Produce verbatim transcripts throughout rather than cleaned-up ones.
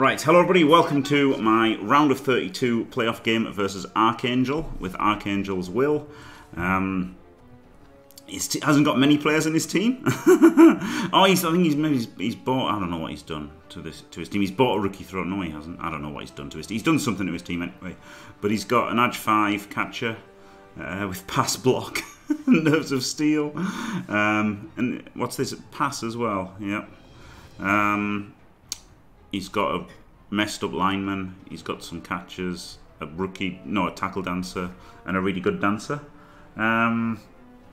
Right, hello everybody, welcome to my round of thirty-two playoff game versus Archangel with Archangel's Will. Um, he hasn't got many players in his team. oh, he's, I think he's maybe he's, he's bought, I don't know what he's done to this to his team. He's bought a rookie throw. No, he hasn't. I don't know what he's done to his team. He's done something to his team anyway. But he's got an A D five catcher uh, with pass block, nerves of steel. Um, and what's this? Pass as well, yep. Um... He's got a messed up lineman, he's got some catchers, a rookie, no, a tackle dancer, and a really good dancer. Um,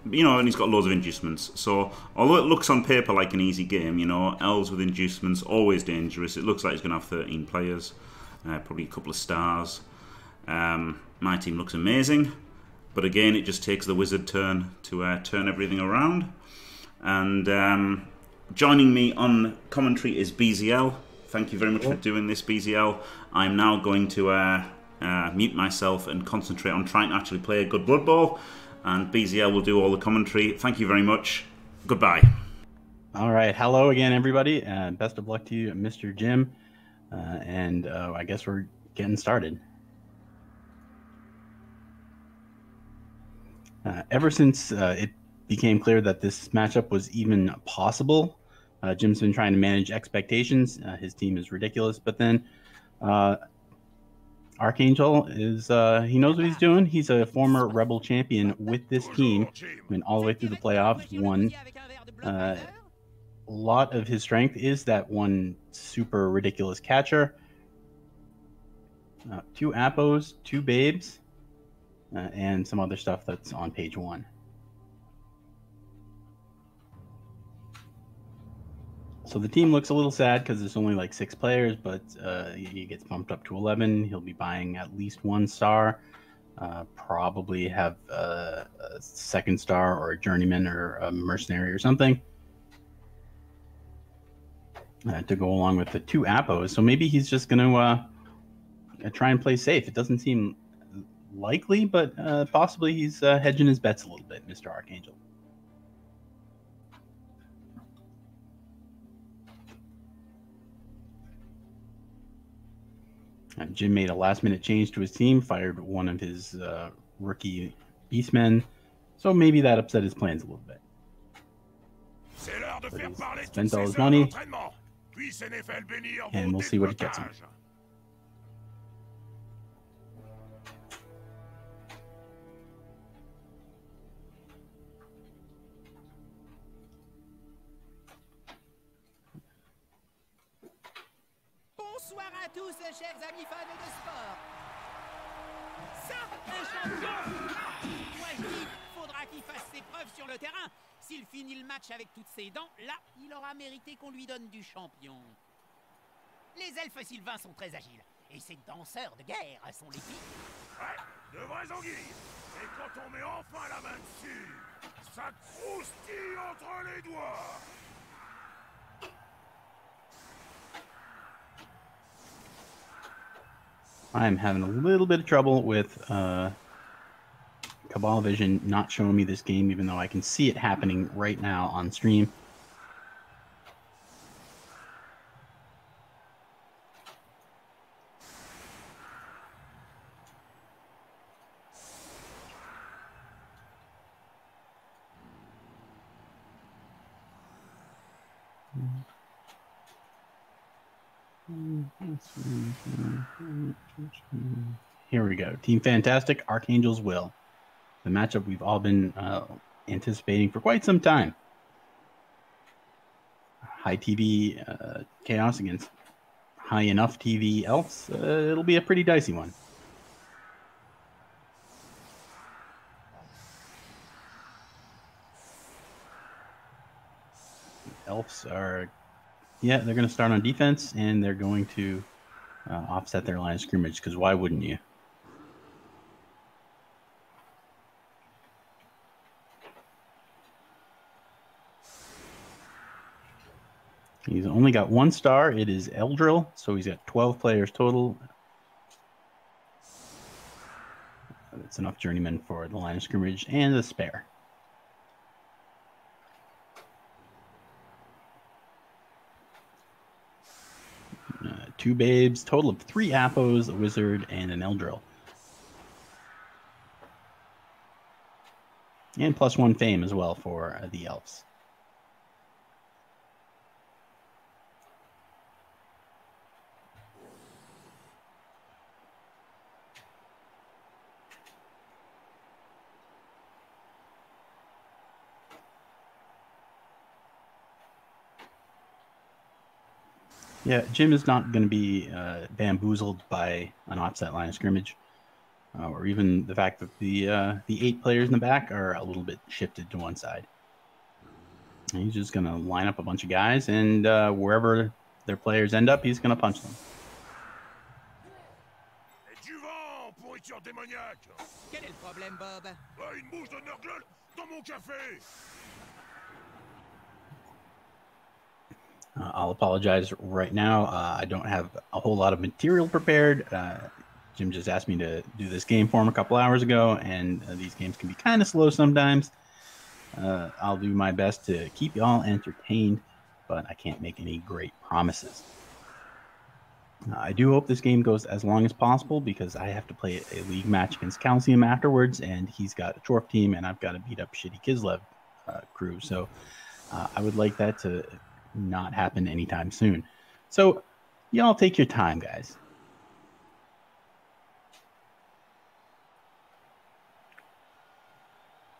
you know, and he's got loads of inducements. So, although it looks on paper like an easy game, you know, elves with inducements, always dangerous. It looks like he's going to have thirteen players, uh, probably a couple of stars. Um, my team looks amazing, but again, it just takes the wizard turn to uh, turn everything around. And um, joining me on commentary is B Z L. Thank you very much for doing this, B Z L. I'm now going to uh, uh, mute myself and concentrate on trying to actually play a good Blood Bowl. And B Z L will do all the commentary. Thank you very much. Goodbye. All right. Hello again, everybody. Uh, best of luck to you, Mister Jim. Uh, and uh, I guess we're getting started. Uh, ever since uh, it became clear that this matchup was even possible, Uh, Jim's been trying to manage expectations. Uh, his team is ridiculous, but then uh, Archangel is—he uh, knows what he's doing. He's a former REBBL champion with this team. Went all the way through the playoffs. Won. Uh, a lot of his strength is that one super ridiculous catcher. Uh, two appos, two babes, uh, and some other stuff that's on page one. So the team looks a little sad because there's only like six players, but uh, he gets bumped up to eleven. He'll be buying at least one star, uh, probably have a, a second star or a journeyman or a mercenary or something uh, to go along with the two appos. So maybe he's just going to uh, try and play safe. It doesn't seem likely, but uh, possibly he's uh, hedging his bets a little bit, Mister Archangel. Uh, Jim made a last-minute change to his team, fired one of his uh, rookie beastmen, so maybe that upset his plans a little bit. But he spent all his money, and we'll see what it gets him. I'm having a little bit of trouble with uh, Cabal Vision not showing me this game, even though I can see it happening right now on stream. Here we go. Team Fantastic, Archangel's Will. The matchup we've all been uh, anticipating for quite some time. High T V uh, Chaos against high enough T V Elves. Uh, it'll be a pretty dicey one. Elves are... Yeah, they're going to start on defense, and they're going to uh, offset their line of scrimmage, because why wouldn't you? He's only got one star. It is Eldril, so he's got twelve players total. That's enough journeymen for the line of scrimmage and a spare. two babes, total of three appos, a wizard, and an Eldril. And plus one fame as well for uh, the elves. Yeah, Jim is not going to be uh, bamboozled by an offset line of scrimmage, uh, or even the fact that the uh, the eight players in the back are a little bit shifted to one side. And he's just going to line up a bunch of guys, and uh, wherever their players end up, he's going to punch them. Uh, I'll apologize right now. Uh, I don't have a whole lot of material prepared. Uh, Jim just asked me to do this game for him a couple hours ago, and uh, these games can be kind of slow sometimes. Uh, I'll do my best to keep y'all entertained, but I can't make any great promises. Uh, I do hope this game goes as long as possible because I have to play a league match against Calcium afterwards, and he's got a dwarf team, and I've got to beat up shitty Kislev uh, crew. So uh, I would like that to not happen anytime soon. So y'all take your time, guys.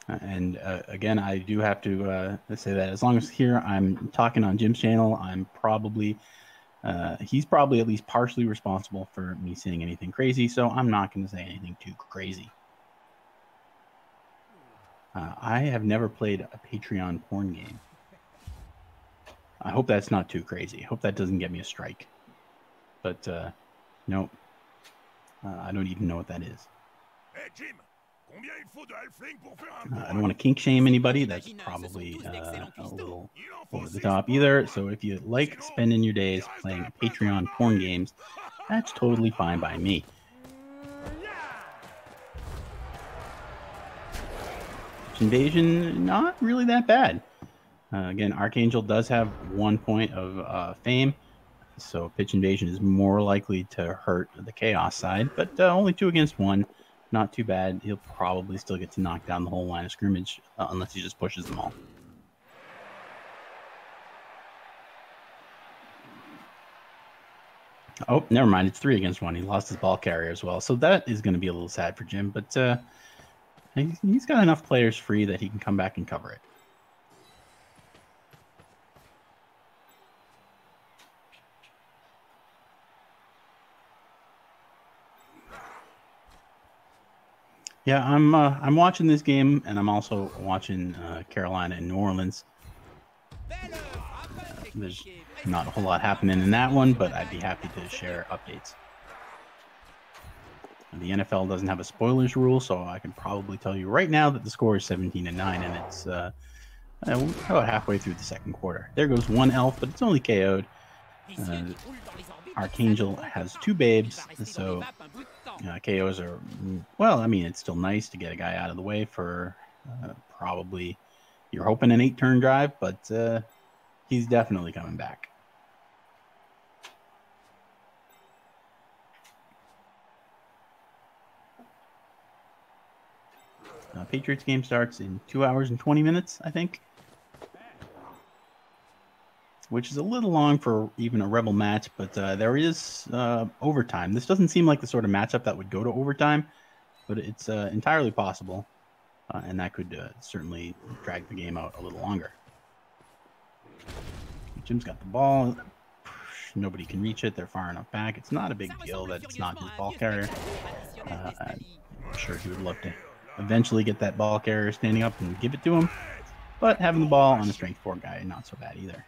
And uh, again, I do have to uh, say that as long as here I'm talking on Jim's channel, I'm probably, uh, he's probably at least partially responsible for me saying anything crazy, so I'm not going to say anything too crazy. Uh, I have never played a Patreon porn game. I hope that's not too crazy. I hope that doesn't get me a strike. But, uh, no. Uh, I don't even know what that is. Uh, I don't want to kink shame anybody. That's probably uh, a little over the top either. So if you like spending your days playing Patreon porn games, that's totally fine by me. Invasion, not really that bad. Uh, again, Archangel does have one point of uh, fame, so Pitch Invasion is more likely to hurt the Chaos side, but uh, only two against one. Not too bad. He'll probably still get to knock down the whole line of scrimmage, uh, unless he just pushes them all. Oh, never mind. It's three against one. He lost his ball carrier as well, so that is going to be a little sad for Jim, but uh, he's got enough players free that he can come back and cover it. Yeah, I'm uh, I'm watching this game, and I'm also watching uh, Carolina and New Orleans. There's not a whole lot happening in that one, but I'd be happy to share updates. The N F L doesn't have a spoilers rule, so I can probably tell you right now that the score is seventeen to nine, and it's uh, about halfway through the second quarter. There goes one elf, but it's only K O'd. Uh, Archangel has two babes, so uh, K Os are, well, I mean, it's still nice to get a guy out of the way for uh, probably, you're hoping an eight-turn drive, but uh, he's definitely coming back. Uh, Patriots game starts in two hours and twenty minutes, I think, which is a little long for even a REBBL match, but uh, there is uh, overtime. This doesn't seem like the sort of matchup that would go to overtime, but it's uh, entirely possible, uh, and that could uh, certainly drag the game out a little longer. Jim's got the ball. Nobody can reach it. They're far enough back. It's not a big deal that it's not his ball carrier. Uh, I'm sure he would love to eventually get that ball carrier standing up and give it to him, but having the ball on a strength four guy, not so bad either.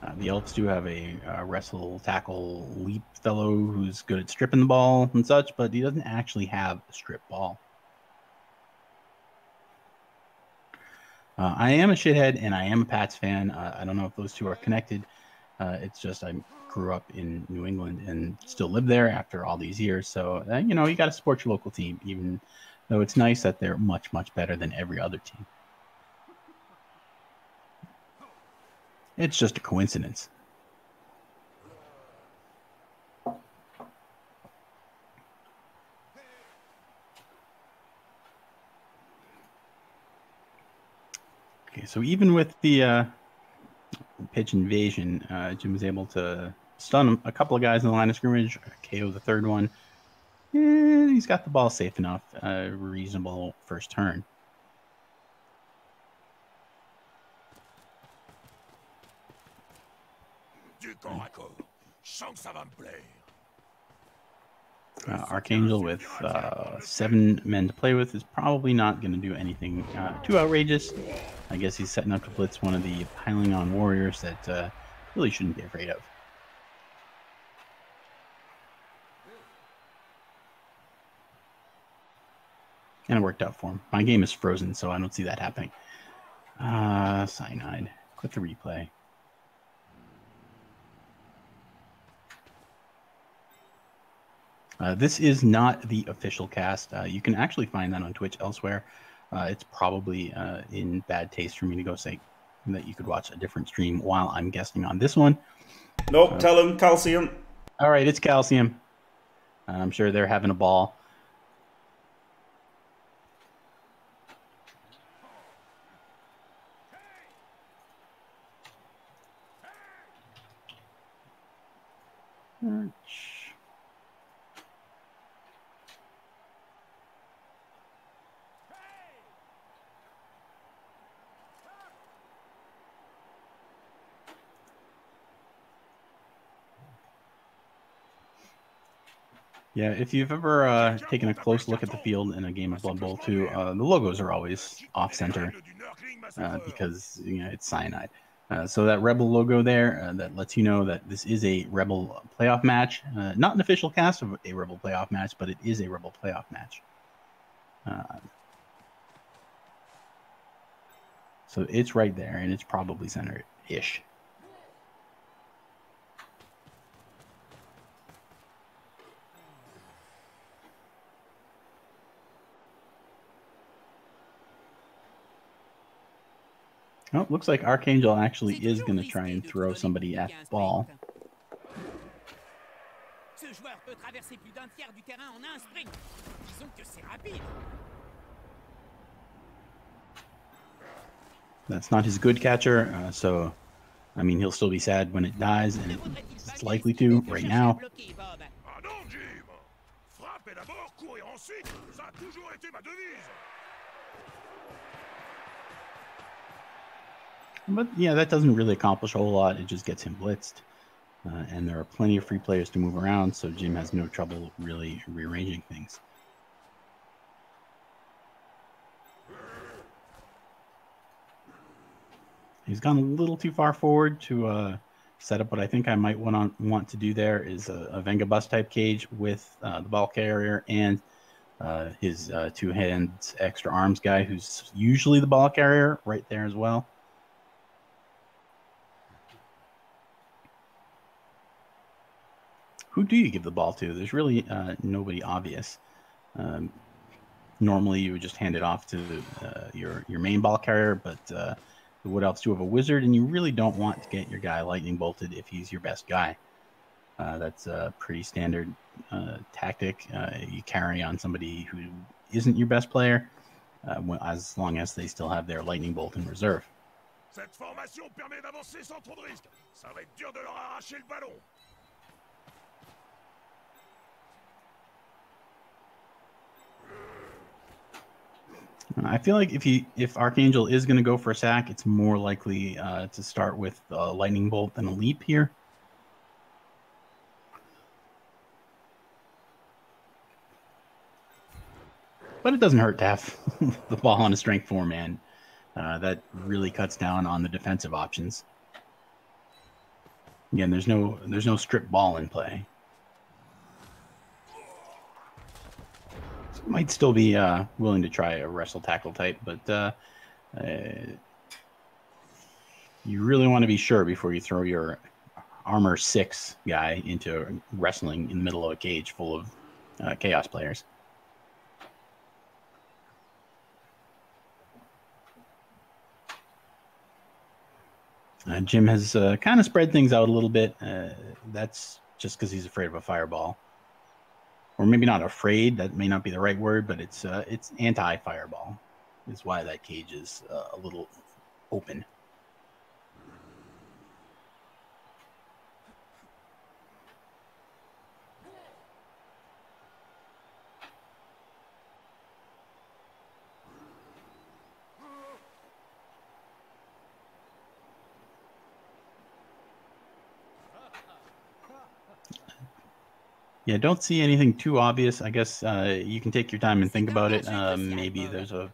Uh, the Elves do have a uh, wrestle, tackle, leap fellow who's good at stripping the ball and such, but he doesn't actually have a strip ball. Uh, I am a shithead, and I am a Pats fan. Uh, I don't know if those two are connected. Uh, it's just I grew up in New England and still live there after all these years. So, uh, you know, you got to support your local team, even though it's nice that they're much, much better than every other team. It's just a coincidence. Okay, so even with the uh, pitch invasion, uh, Jim was able to stun a couple of guys in the line of scrimmage, K O the third one. And he's got the ball safe enough, uh, reasonable first turn. Uh, Archangel with uh, seven men to play with is probably not going to do anything uh, too outrageous. I guess he's setting up to blitz one of the piling on warriors that uh, really shouldn't be afraid of. And it worked out for him. My game is frozen, so I don't see that happening. Uh, Cyanide. Click the replay. Uh, this is not the official cast. Uh, you can actually find that on Twitch elsewhere. Uh, it's probably uh, in bad taste for me to go say that you could watch a different stream while I'm guesting on this one. Nope, uh, tell him Calcium. All right, it's Calcium. I'm sure they're having a ball. Yeah, if you've ever uh, taken a close look at the field in a game of Blood Bowl two, uh, the logos are always off-center uh, because you know it's Cyanide. Uh, so that REBBL logo there, uh, that lets you know that this is a REBBL playoff match. Uh, not an official cast of a REBBL playoff match, but it is a REBBL playoff match. Uh, so it's right there, and it's probably centered-ish. Oh, looks like Archangel actually is going to try and throw somebody at the ball. That's not his good catcher, uh, so, I mean, he'll still be sad when it dies, and it, it's likely to right now. But, yeah, that doesn't really accomplish a whole lot. It just gets him blitzed. Uh, and there are plenty of free players to move around, so Jim has no trouble really rearranging things. He's gone a little too far forward to uh, set up what I think I might want, on, want to do there is a, a Venga Bus type cage with uh, the ball carrier and uh, his uh, two hands extra arms guy, who's usually the ball carrier, right there as well. Who do you give the ball to? There's really uh, nobody obvious. Um, normally, you would just hand it off to uh, your your main ball carrier, but uh, the Wood Elves do have a wizard, and you really don't want to get your guy lightning bolted if he's your best guy. Uh, that's a pretty standard uh, tactic. Uh, you carry on somebody who isn't your best player, uh, as long as they still have their lightning bolt in reserve. Cette formation permet d'avancer sans trop de risque. Ça va être dur de leur arracher le ballon. I feel like if he, if Archangel is going to go for a sack, it's more likely uh, to start with a lightning bolt than a leap here. But it doesn't hurt to have the ball on a strength four man. Uh, that really cuts down on the defensive options. Again, there's no there's no strip ball in play. Might still be uh, willing to try a wrestle tackle type, but uh, uh, you really want to be sure before you throw your armor six guy into wrestling in the middle of a cage full of uh, chaos players. Uh, Jim has uh, kind of spread things out a little bit. Uh, that's just because he's afraid of a fireball. Or maybe not afraid, that may not be the right word, but it's uh, it's anti-fireball is why that cage is uh, a little open. Yeah, don't see anything too obvious. I guess uh, you can take your time and think about it. Um, maybe there's a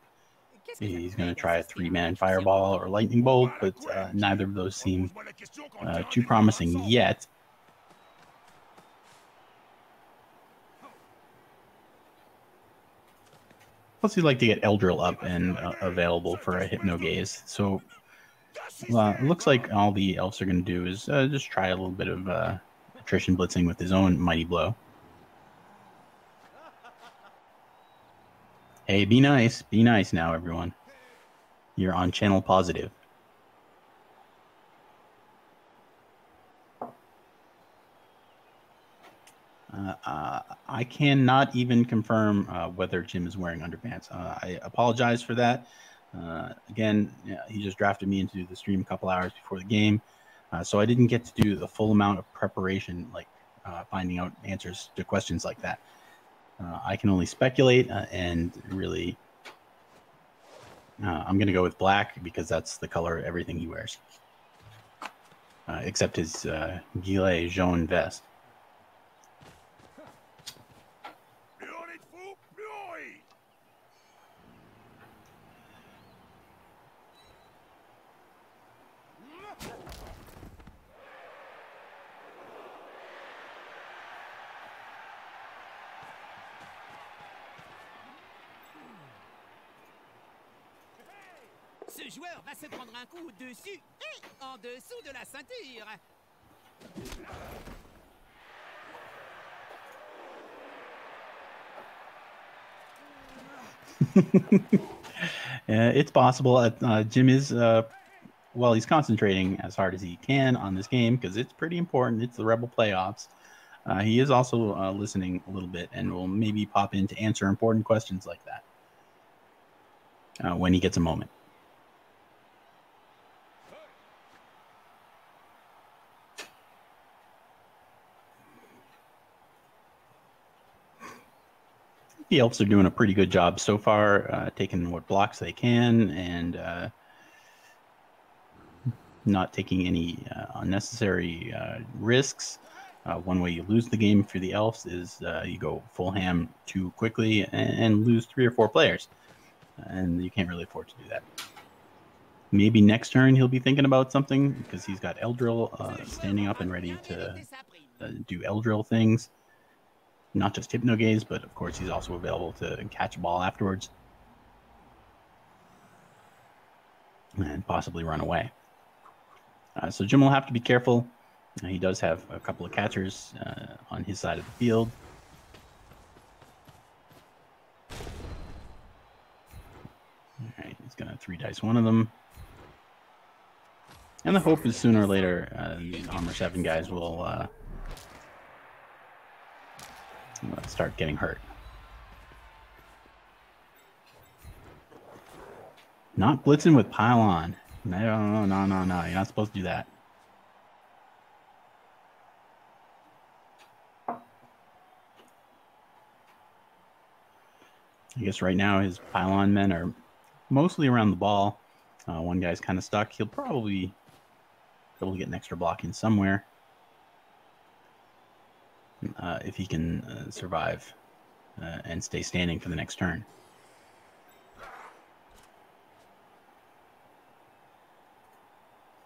maybe he's going to try a three-man fireball or lightning bolt, but uh, neither of those seem uh, too promising yet. Plus, you'd like to get Eldril up and uh, available for a hypnogaze. So uh, it looks like all the elves are going to do is uh, just try a little bit of uh, attrition blitzing with his own mighty blow. Hey, be nice. Be nice now, everyone. You're on channel positive. Uh, uh, I cannot even confirm uh, whether Jim is wearing underpants. Uh, I apologize for that. Uh, again, he just drafted me into the stream a couple hours before the game, uh, so I didn't get to do the full amount of preparation, like uh, finding out answers to questions like that. Uh, I can only speculate, uh, and really, uh, I'm going to go with black because that's the color of everything he wears, uh, except his uh, gilet jaune vest. Yeah, it's possible. Uh, Jim is, uh, well, he's concentrating as hard as he can on this game because it's pretty important. It's the Rebel playoffs. Uh, he is also uh, listening a little bit and will maybe pop in to answer important questions like that uh, when he gets a moment. The elves are doing a pretty good job so far, uh, taking what blocks they can and uh, not taking any uh, unnecessary uh, risks. Uh, one way you lose the game for the elves is uh, you go full ham too quickly and, and lose three or four players, and you can't really afford to do that. Maybe next turn he'll be thinking about something because he's got Eldril uh, standing up and ready to uh, do Eldril things. Not just hypnogaze, but of course he's also available to catch a ball afterwards and possibly run away. Uh, so Jim will have to be careful. Uh, he does have a couple of catchers uh, on his side of the field. All right, he's gonna three dice one of them. And the hope is sooner or later uh, these armor seven guys will uh, Let's start getting hurt. Not blitzing with pylon. No, no, no, no, no. You're not supposed to do that. I guess right now his pylon men are mostly around the ball. Uh, one guy's kind of stuck. He'll probably be able to get an extra block in somewhere. Uh, if he can uh, survive uh, and stay standing for the next turn.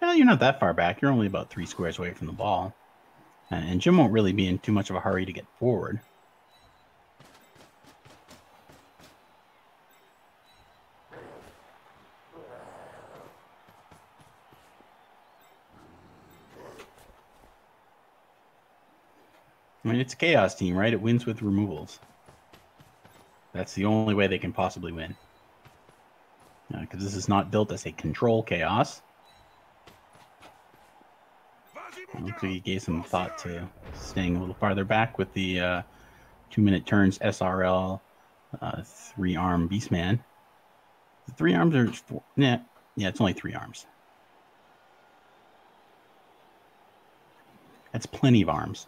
Well, you're not that far back. You're only about three squares away from the ball. Uh, and Jim won't really be in too much of a hurry to get forward. I mean, it's a chaos team, right? It wins with removals. That's the only way they can possibly win. Because uh, this is not built as a control chaos. It looks like he gave some thought to staying a little farther back with the uh, two-minute turns S R L uh, three-arm Beastman. The three arms are four. Nah, yeah, it's only three arms. That's plenty of arms.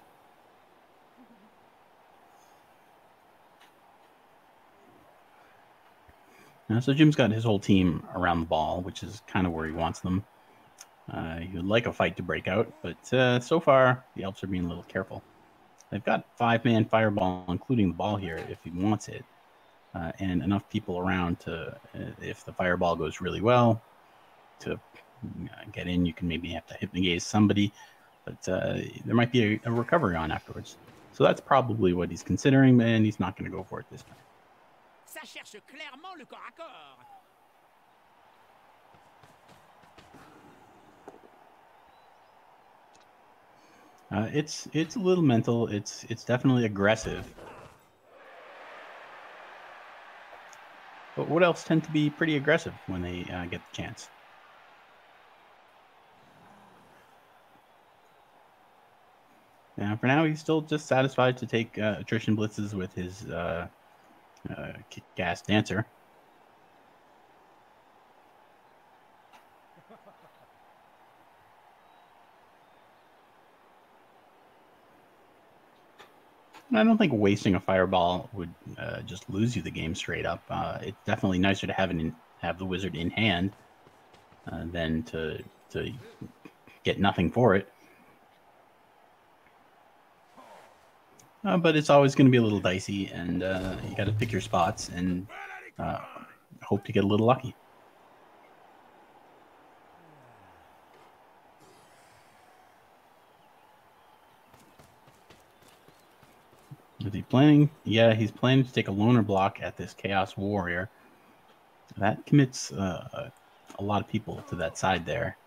Now, so Jim's got his whole team around the ball, which is kind of where he wants them. Uh, he would like a fight to break out, but uh, so far the Elves are being a little careful. They've got five-man fireball, including the ball here, if he wants it, uh, and enough people around to, uh, if the fireball goes really well, to uh, get in. You can maybe have to hypnogaze somebody, but uh, there might be a, a recovery on afterwards. So that's probably what he's considering, and he's not going to go for it this time. Ça cherche clairement le corps à corps. Uh, it's it's a little mental. It's it's definitely aggressive. But Wood Elves tend to be pretty aggressive when they uh, get the chance. Now, for now, he's still just satisfied to take uh, attrition blitzes with his uh, uh, kick-ass dancer. I don't think wasting a fireball would uh, just lose you the game straight up. Uh, it's definitely nicer to have, an in, have the wizard in hand uh, than to, to get nothing for it. Uh, but it's always going to be a little dicey, and uh, you got to pick your spots and uh, hope to get a little lucky. Is he planning? Yeah, he's planning to take a loner block at this Chaos Warrior. That commits uh, a lot of people to that side there.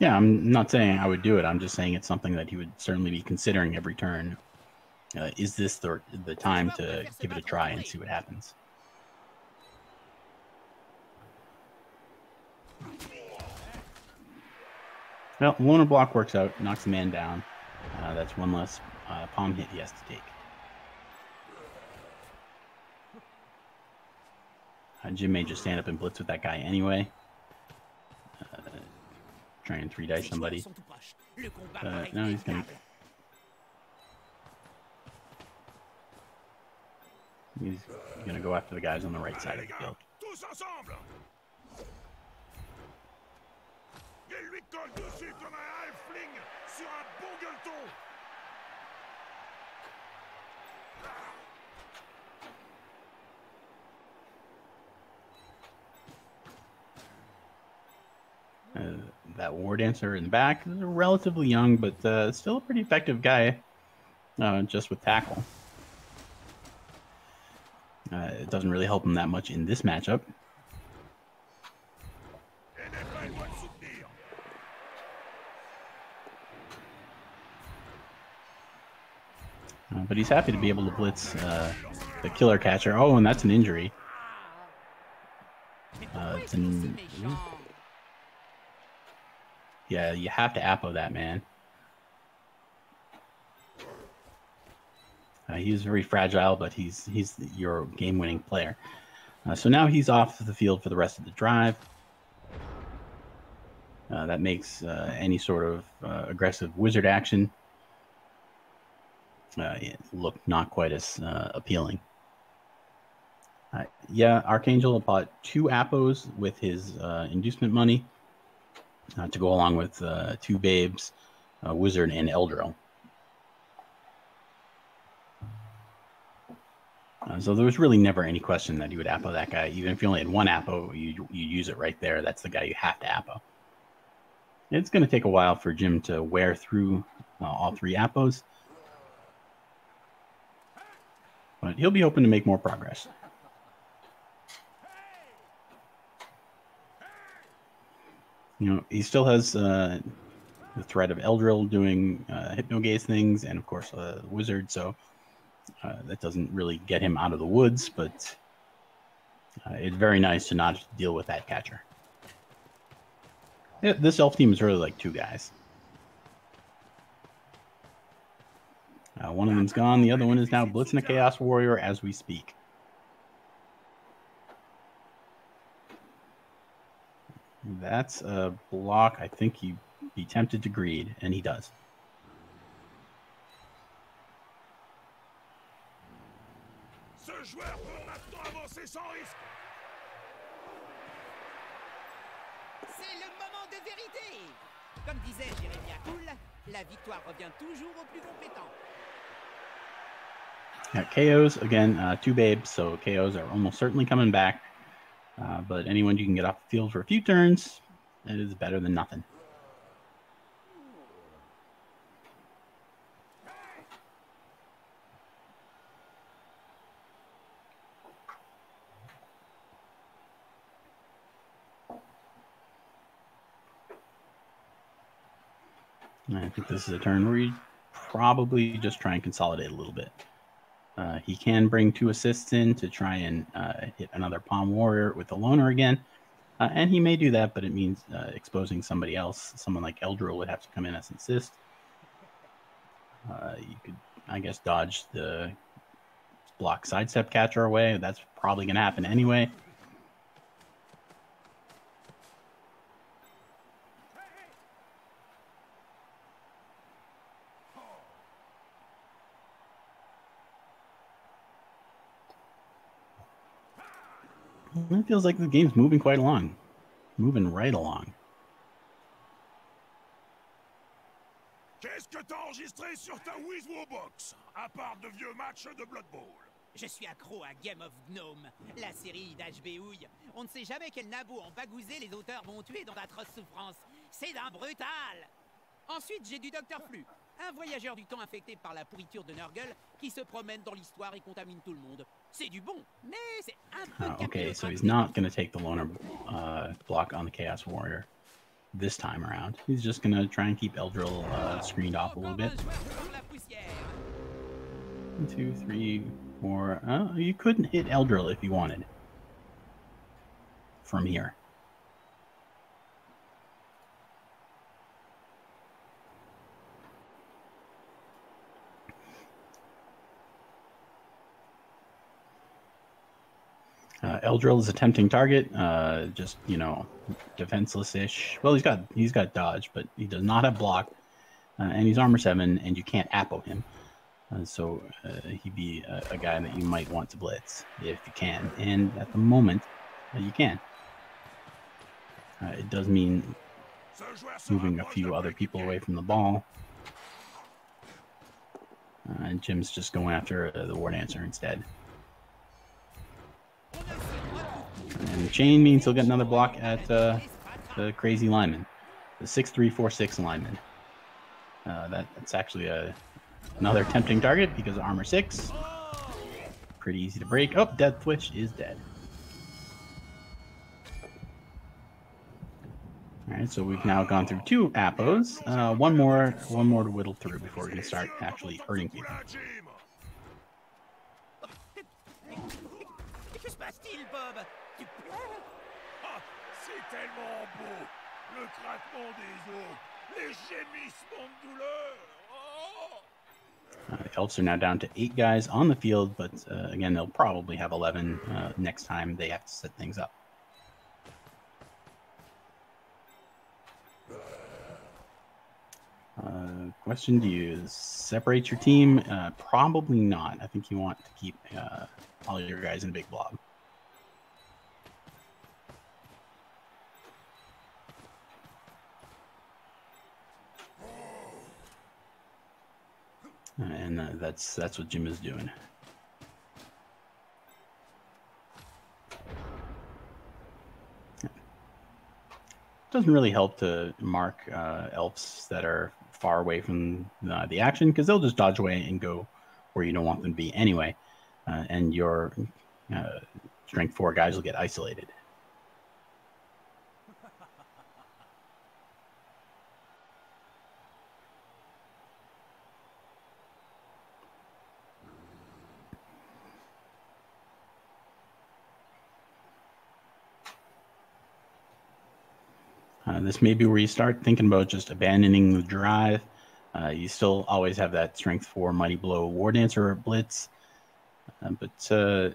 Yeah, I'm not saying I would do it. I'm just saying it's something that he would certainly be considering every turn. Uh, is this the, the time to give it a try and see what happens? Well, loner block works out, knocks the man down. Uh, that's one less uh, palm hit he has to take. Uh, Jim may just stand up and blitz with that guy anyway. Uh, try and three dice somebody. Uh, no, he's going to... He's going to go after the guys on the right side of the field. Uh, that war dancer in the back is relatively young, but uh, still a pretty effective guy uh, just with tackle. Uh, it doesn't really help him that much in this matchup. Uh, but he's happy to be able to blitz uh, the killer catcher. Oh, and that's an injury. Uh, it's an... Yeah, you have to Apo that man. Uh, he was very fragile, but he's he's your game-winning player. Uh, so now he's off the field for the rest of the drive. Uh, that makes uh, any sort of uh, aggressive wizard action uh, look not quite as uh, appealing. Uh, yeah, Archangel bought two Apos with his uh, inducement money uh, to go along with uh, two babes, uh, wizard and Eldril. Uh, so there was really never any question that you would Apo that guy. Even if you only had one Apo, you you use it right there. That's the guy you have to Apo. It's going to take a while for Jim to wear through uh, all three Apos. But he'll be hoping to make more progress. You know, he still has uh, the threat of Eldril doing uh, hypnogaze things, and of course a uh, wizard, so uh, that doesn't really get him out of the woods, but uh, it's very nice to not deal with that catcher. Yeah, this elf team is really like two guys. Uh, one of them's gone, the other one is now blitzing a Chaos Warrior as we speak. That's a block. I think he'd be tempted to greed, and he does. Now, K Os, again, uh, two babes, so K Os are almost certainly coming back. Uh, but anyone you can get off the field for a few turns, it is better than nothing. And I think this is a turn where you probably just try and consolidate a little bit. Uh, he can bring two assists in to try and uh, hit another Palm Warrior with the loner again. Uh, and he may do that, but it means uh, exposing somebody else. Someone like Eldril would have to come in as an assist. Uh, you could, I guess, dodge the block sidestep catcher away. That's probably going to happen anyway. It feels like the game's moving quite along. Moving right along. Qu'est-ce que t'as enregistré sur ta Wizwo box, à part de vieux matchs de Blood Bowl? Je suis accro à Game of Gnome, la série d'H B ouille. On ne sait jamais quel nabot en bagousé les auteurs vont tuer dans d'atroces souffrances. C'est d'un brutal. Ensuite, j'ai du Docteur Flu, un voyageur du temps infecté par la pourriture de Nurgle qui se promène dans l'histoire et contamine tout le monde. Uh, okay, so he's not going to take the loner uh, block on the Chaos Warrior this time around. He's just going to try and keep Eldril uh, screened off a little bit. One, two, three, four. Uh, you couldn't hit Eldril if you wanted from here. Uh, Eldril is a tempting target, uh, just, you know, defenseless-ish. Well, he's got he's got dodge, but he does not have block, uh, and he's armor seven, and you can't apple him. Uh, so uh, he'd be a, a guy that you might want to blitz if you can, and at the moment, uh, you can. Uh, it does mean moving a few other people away from the ball. Uh, and Jim's just going after uh, the War Dancer instead. And the chain means he'll get another block at uh, the crazy lineman, the six three four six lineman. Uh, that, that's actually a, another tempting target because of armor six. Pretty easy to break. Oh, Death Twitch is dead. All right, so we've now gone through two appos. Uh, one more, one more to whittle through before we can start actually hurting people. Uh, the elves are now down to eight guys on the field, but uh, again, they'll probably have eleven uh, next time they have to set things up. Uh, question, do you separate your team? Uh, probably not. I think you want to keep uh, all your guys in a big blob. And uh, that's that's what Jim is doing. Doesn't really help to mark uh, elves that are far away from uh, the action because they'll just dodge away and go where you don't want them to be anyway. Uh, and your uh, strength four guys will get isolated. Uh, this may be where you start thinking about just abandoning the drive. Uh, you still always have that strength for Mighty Blow, War Dancer, or Blitz. Uh, but uh,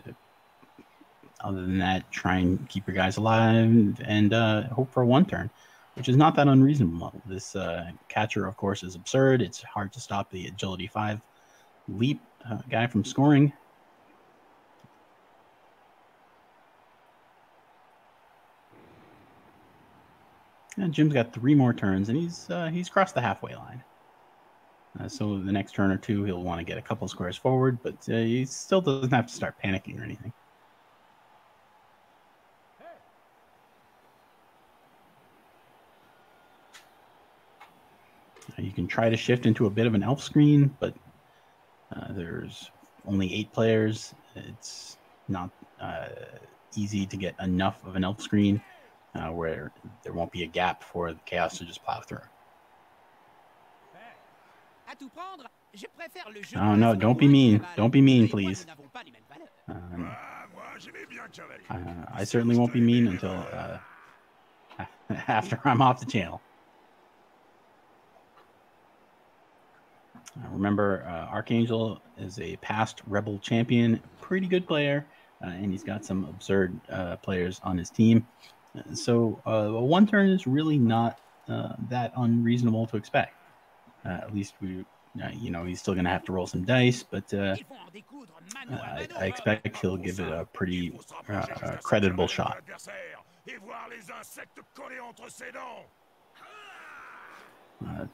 other than that, try and keep your guys alive and uh, hope for one turn, which is not that unreasonable. This uh, catcher, of course, is absurd. It's hard to stop the Agility five leap uh, guy from scoring. And Jim's got three more turns, and he's uh, he's crossed the halfway line. Uh, so the next turn or two, he'll want to get a couple squares forward, but uh, he still doesn't have to start panicking or anything. Hey. Uh, you can try to shift into a bit of an elf screen, but uh, there's only eight players. It's not uh, easy to get enough of an elf screen uh, where there won't be a gap for the chaos to just plow through. Oh no, don't be mean. Don't be mean, please. Um, uh, I certainly won't be mean until uh, after I'm off the channel. Uh, remember, uh, Archangel is a past Rebel champion, pretty good player, uh, and he's got some absurd uh, players on his team. So uh, one turn is really not uh, that unreasonable to expect. Uh, at least we, uh, you know, he's still going to have to roll some dice, but uh, uh, I, I expect he'll give it a pretty uh, uh, creditable shot. Uh,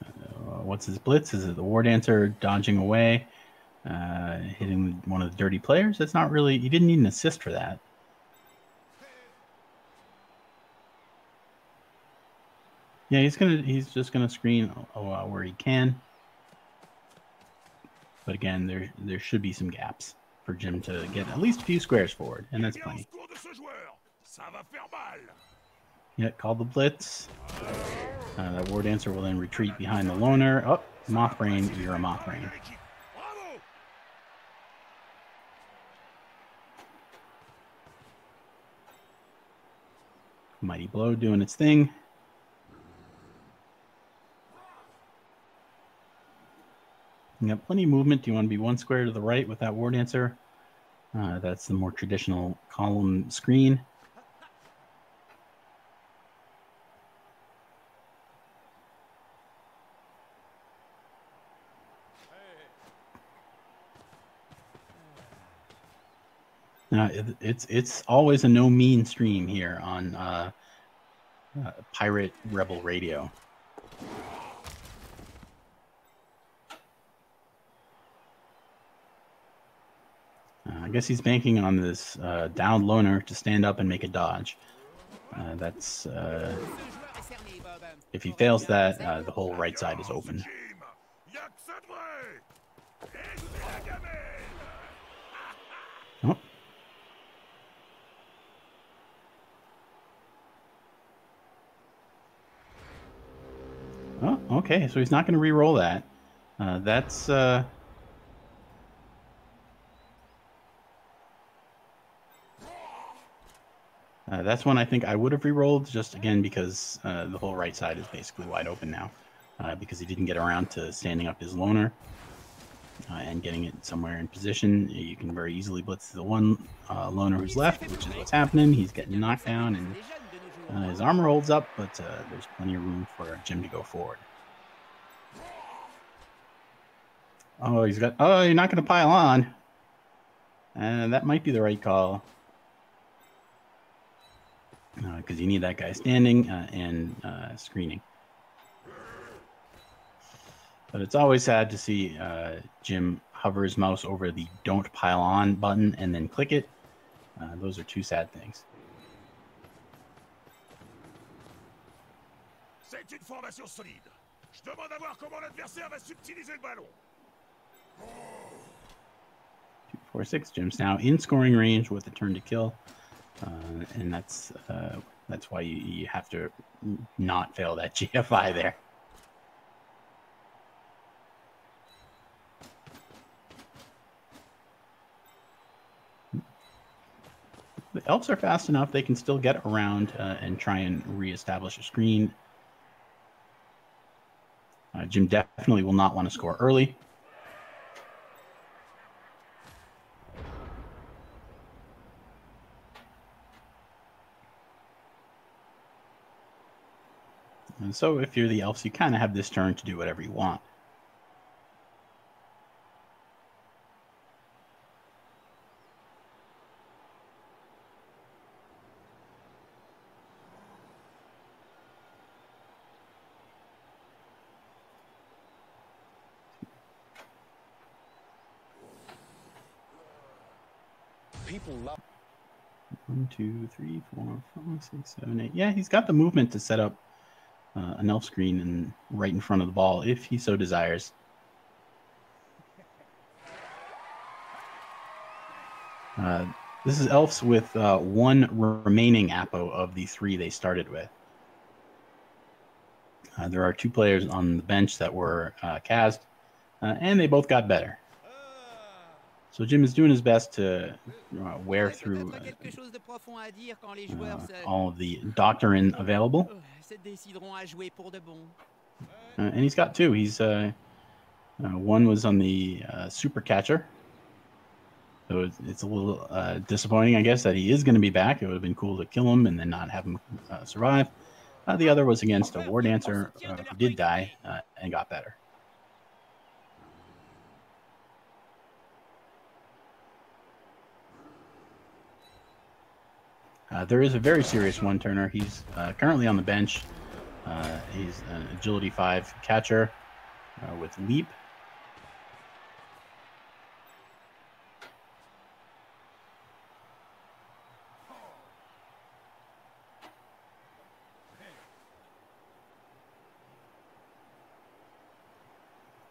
uh, what's his blitz? Is it the War Dancer dodging away? Uh, hitting one of the dirty players. That's not really, you didn't need an assist for that. Yeah, he's gonna, he's just gonna screen uh, where he can. But again, there there should be some gaps for Jim to get at least a few squares forward, and that's plenty. Yeah, call the blitz. Uh, that War Dancer will then retreat behind the loner. Oh, Mothbrain, you're a Mothbrain. Mighty Blow doing its thing. You got plenty of movement. Do you want to be one square to the right with that War Dancer? Uh, that's the more traditional column screen. Uh, it, it's it's always a no mean stream here on uh, uh, Pirate Rebel Radio. Uh, I guess he's banking on this uh, downed loner to stand up and make a dodge. Uh, that's uh, if he fails that, uh, the whole right side is open. Oh. Oh, okay, so he's not going to re-roll that. Uh, that's... Uh... Uh, that's one I think I would have re-rolled, just again because uh, the whole right side is basically wide open now. Uh, because he didn't get around to standing up his loner uh, and getting it somewhere in position. You can very easily blitz the one uh, loner who's left, which is what's happening. He's getting knocked down and... Uh, his armor holds up, but uh, there's plenty of room for Jim to go forward. Oh, he's got... Oh, you're not going to pile on. And uh, that might be the right call. Because uh, you need that guy standing uh, and uh, screening. But it's always sad to see uh, Jim hover his mouse over the don't pile on button and then click it. Uh, those are two sad things. Une formation solide. Je demande à voir comment l'adversaire va subtiliser le ballon. two four six. Jim's now in scoring range with a turn to kill, uh, and that's uh, that's why you, you have to not fail that G F I there. the elves are fast enough, they can still get around uh, and try and reestablish a screen. Uh, Jim definitely will not want to score early. And so if you're the elves, you kind of have this turn to do whatever you want. One, two, three, four, five, six, seven, eight. Yeah, he's got the movement to set up uh, an elf screen and right in front of the ball if he so desires. Uh, this is elves with uh, one remaining Apo of the three they started with. Uh, there are two players on the bench that were uh, cast, uh, and they both got better. So Jim is doing his best to uh, wear through uh, uh, all of the doctrine available. Uh, and he's got two. He's uh, uh, one was on the uh, super catcher. So it's, it's a little uh, disappointing, I guess, that he is going to be back. It would have been cool to kill him and then not have him uh, survive. Uh, the other was against a war dancer uh, who did die uh, and got better. Uh, there is a very serious one-turner. He's uh, currently on the bench. Uh, he's an agility five catcher uh, with leap.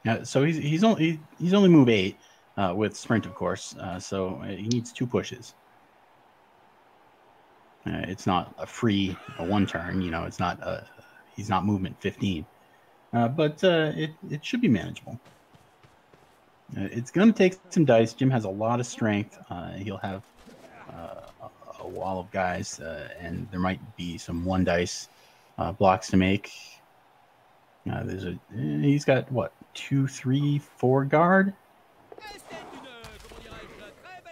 Yeah, so he's he's only he's only move eight uh, with sprint, of course. Uh, so he needs two pushes. Uh, it's not a free a one turn, you know, it's not a, he's not movement fifteen, uh, but uh, it, it should be manageable. Uh, it's going to take some dice. Jim has a lot of strength. Uh, he'll have uh, a wall of guys, uh, and there might be some one dice uh, blocks to make. Uh, there's a, he's got what, two, three, four guard?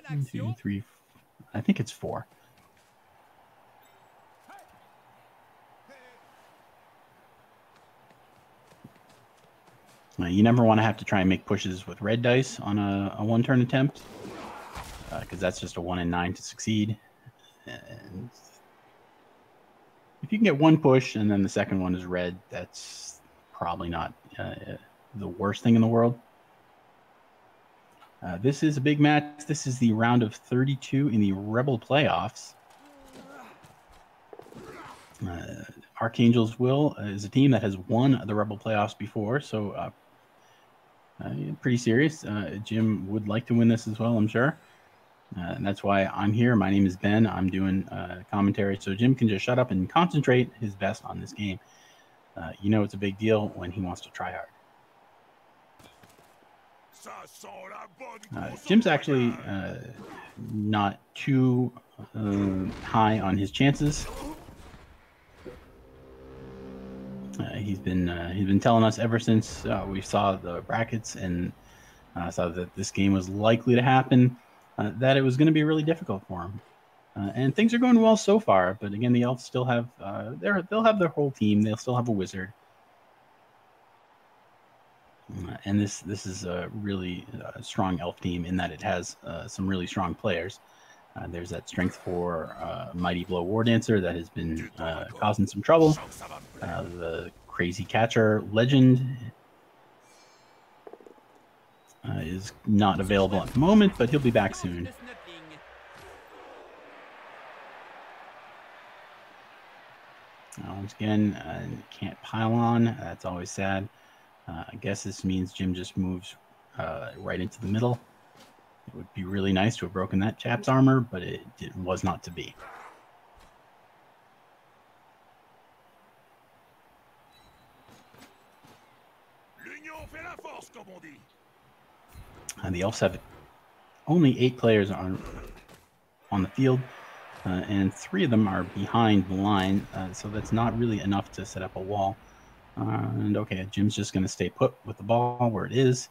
One, two, three, four. I think it's four. Uh, you never want to have to try and make pushes with red dice on a, a one-turn attempt, because uh, that's just a one in nine to succeed. And if you can get one push and then the second one is red, that's probably not uh, the worst thing in the world. Uh, this is a big match. This is the round of thirty-two in the REBBL playoffs. Uh, Archangel's Will is a team that has won the REBBL playoffs before, so... Uh, Uh, pretty serious. Uh, Jim would like to win this as well, I'm sure. Uh, and that's why I'm here. My name is Ben. I'm doing uh, commentary, so Jim can just shut up and concentrate his best on this game. Uh, you know it's a big deal when he wants to try hard. Uh, Jim's actually uh, not too uh, high on his chances. Uh, he's been uh, he's been telling us ever since uh, we saw the brackets and uh, saw that this game was likely to happen, uh, that it was going to be really difficult for him. Uh, and things are going well so far, but again, the elves still have uh, their they'll have their whole team. They'll still have a wizard, uh, and this this is a really uh, strong elf team in that it has uh, some really strong players. Uh, there's that strength for uh, Mighty Blow War Dancer that has been uh, causing some trouble. Uh, the crazy catcher legend uh, is not available at the moment, but he'll be back soon. Uh, once again, uh, can't pile on. That's always sad. Uh, I guess this means Jim just moves uh, right into the middle. It would be really nice to have broken that chap's armor, but it, it was not to be. And the elves have only eight players on on the field, uh, and three of them are behind the line, uh, so that's not really enough to set up a wall. Uh, and okay, Jim's just going to stay put with the ball where it is.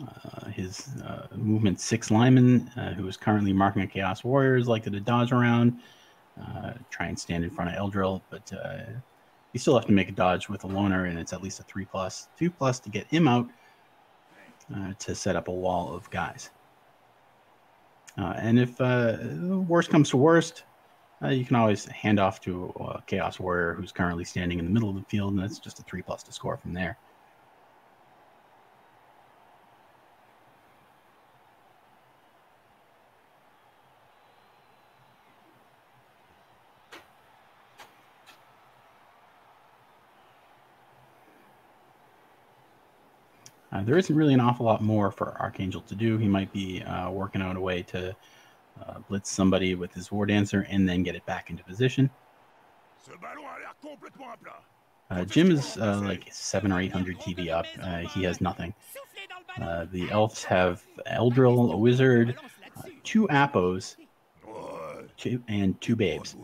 Uh, his uh, movement six lineman, uh, who is currently marking a Chaos Warrior, is likely to dodge around, uh, try and stand in front of Eldril, but uh, you still have to make a dodge with a loner, and it's at least a three plus, two plus to get him out uh, to set up a wall of guys. Uh, and if uh, worst comes to worst, uh, you can always hand off to a Chaos Warrior who's currently standing in the middle of the field, and that's just a three plus to score from there. Uh, there isn't really an awful lot more for Archangel to do. He might be uh, working out a way to uh, blitz somebody with his War Dancer and then get it back into position. Uh, Jim is uh, like seven or eight hundred T V up. Uh, he has nothing. Uh, the Elves have Eldril, a Wizard, uh, two Apos, two, and two Babes.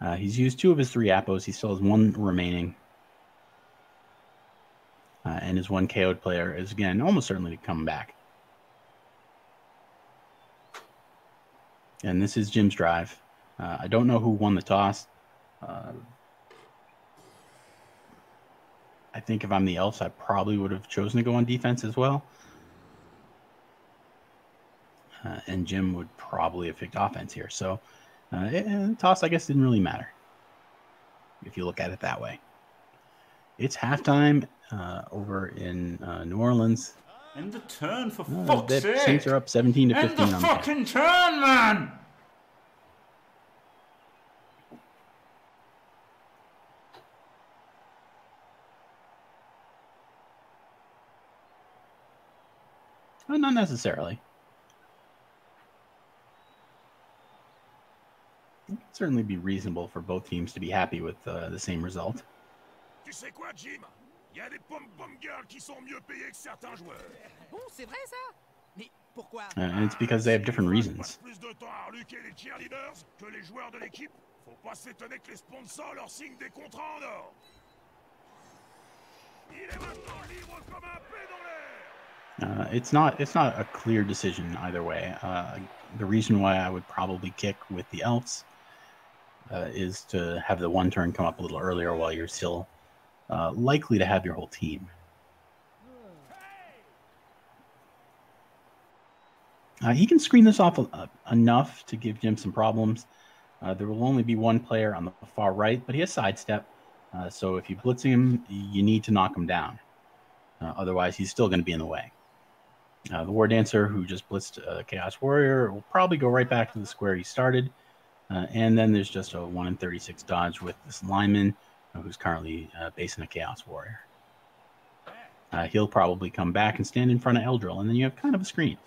Uh, he's used two of his three Apos. He still has one remaining. Uh, and his one K O'd player is, again, almost certainly to come back. And this is Jim's drive. Uh, I don't know who won the toss. Uh, I think if I'm the Elves, I probably would have chosen to go on defense as well. Uh, and Jim would probably have picked offense here. So uh, it, the toss, I guess, didn't really matter if you look at it that way. It's halftime uh, over in uh, New Orleans. End the turn, for no, fuck's sake! The Saints are up seventeen to fifteen. End the fucking turn, man! Well, not necessarily. It would certainly be reasonable for both teams to be happy with uh, the same result. Tu sais quoi, Jim? Il y a des pom-pom girls qui sont mieux payées que certains joueurs. Oh, c'est vrai ça? Mais pourquoi? And it's because they have different reasons. Plus de temps à arluquer les cheerleaders que les joueurs de l'équipe. Faut pas s'étonner que les sponsors leur signent des contrats en or. Il est maintenant libre comme un pé dans l'air. Uh, it's not it's not a clear decision either way. Uh, the reason why I would probably kick with the Elves uh, is to have the one turn come up a little earlier while you're still Uh, likely to have your whole team. Uh, he can screen this off uh, enough to give Jim some problems. Uh, there will only be one player on the far right, but he has sidestep. Uh, so if you blitz him, you need to knock him down. Uh, otherwise, he's still going to be in the way. Uh, the War Dancer, who just blitzed uh, Chaos Warrior, will probably go right back to the square he started. Uh, and then there's just a one in thirty-six dodge with this lineman, who's currently uh, basing a Chaos Warrior. Uh, he'll probably come back and stand in front of Eldril, and then you have kind of a screen.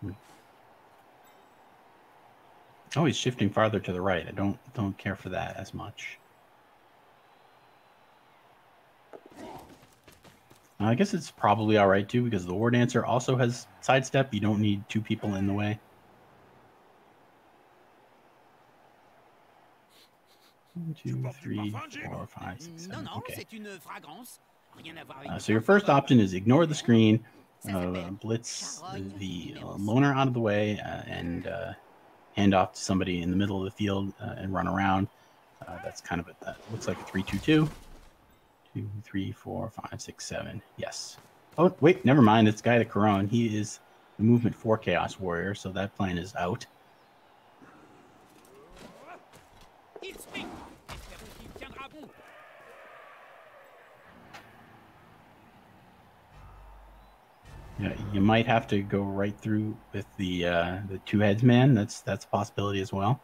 Hmm. Oh, he's shifting farther to the right. I don't don't care for that as much. Uh, I guess it's probably all right, too, because the War Dancer also has sidestep. You don't need two people in the way. one, two, three, four, five, six, seven, okay. Uh, so your first option is ignore the screen, uh, blitz the uh, loner out of the way, uh, and uh, hand off to somebody in the middle of the field uh, and run around. Uh, that's kind of a, that looks like a three two two. two, three, four, five, six, seven. Yes. Oh, wait, never mind. It's Guy the Corone. He is the movement for Chaos Warrior, so that plan is out. Yeah, you might have to go right through with the uh, the two heads man. That's that's a possibility as well.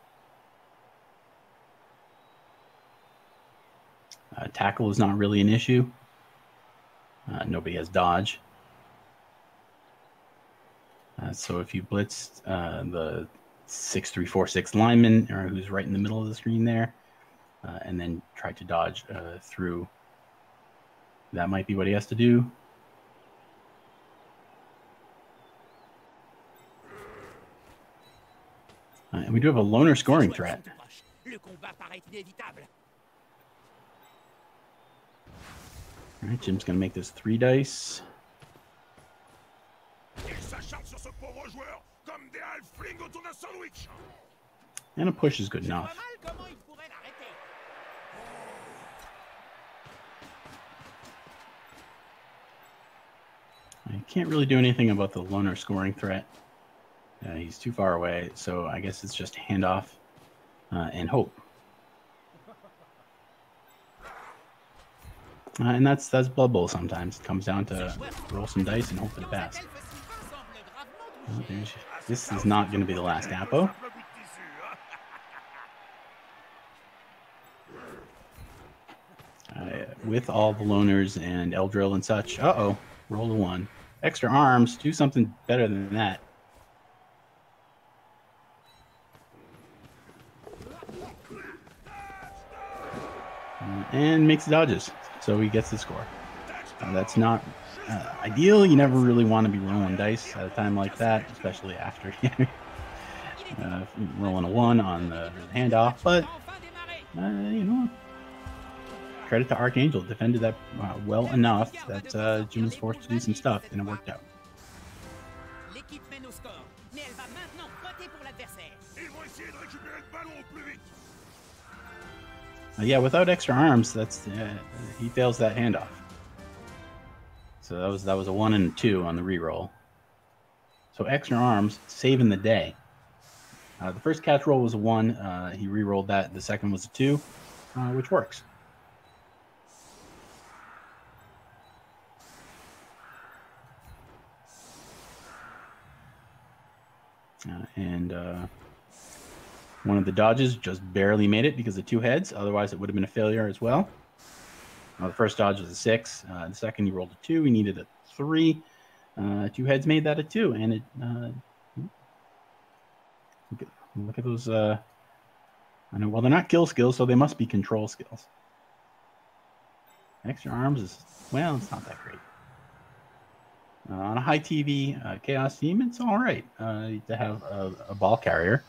Uh, tackle is not really an issue. Uh, nobody has dodge. Uh, so if you blitz uh, the six three four six lineman, or who's right in the middle of the screen there, uh, and then try to dodge uh, through. That might be what he has to do. Uh, and we do have a loner scoring threat. All right, Jim's going to make this three dice. And a push is good enough. I can't really do anything about the loner scoring threat. Uh, he's too far away, so I guess it's just handoff uh, and hope. Uh, and that's that's Blood Bowl sometimes. It comes down to roll some dice and hope for the best. Oh, this is not going to be the last Apo. Uh, with all the loners and Eldril and such. Uh-oh. Roll a one. Extra arms. Do something better than that. Uh, and makes the dodges. So he gets the score. Uh, that's not uh, ideal. You never really want to be rolling dice at a time like that, especially after uh, rolling a one on the handoff. But, uh, you know, credit to Archangel. Defended that uh, well enough that uh, Jim was forced to do some stuff, and it worked out. Uh, yeah, without extra arms, that's uh, he fails that handoff. So that was that was a one and a two on the reroll. So extra arms saving the day. Uh, the first catch roll was a one. Uh, he rerolled that. The second was a two, uh, which works. Uh, and. Uh, One of the dodges just barely made it because of two heads. Otherwise, it would have been a failure as well. Now, the first dodge was a six. Uh, the second, he rolled a two. He needed a three. Uh, two heads made that a two. And it. Uh, look, at, look at those. Uh, I know. Well, they're not kill skills, so they must be control skills. Extra arms is. Well, it's not that great. Uh, on a high T V uh, Chaos team, it's all right uh, to have a, a ball carrier.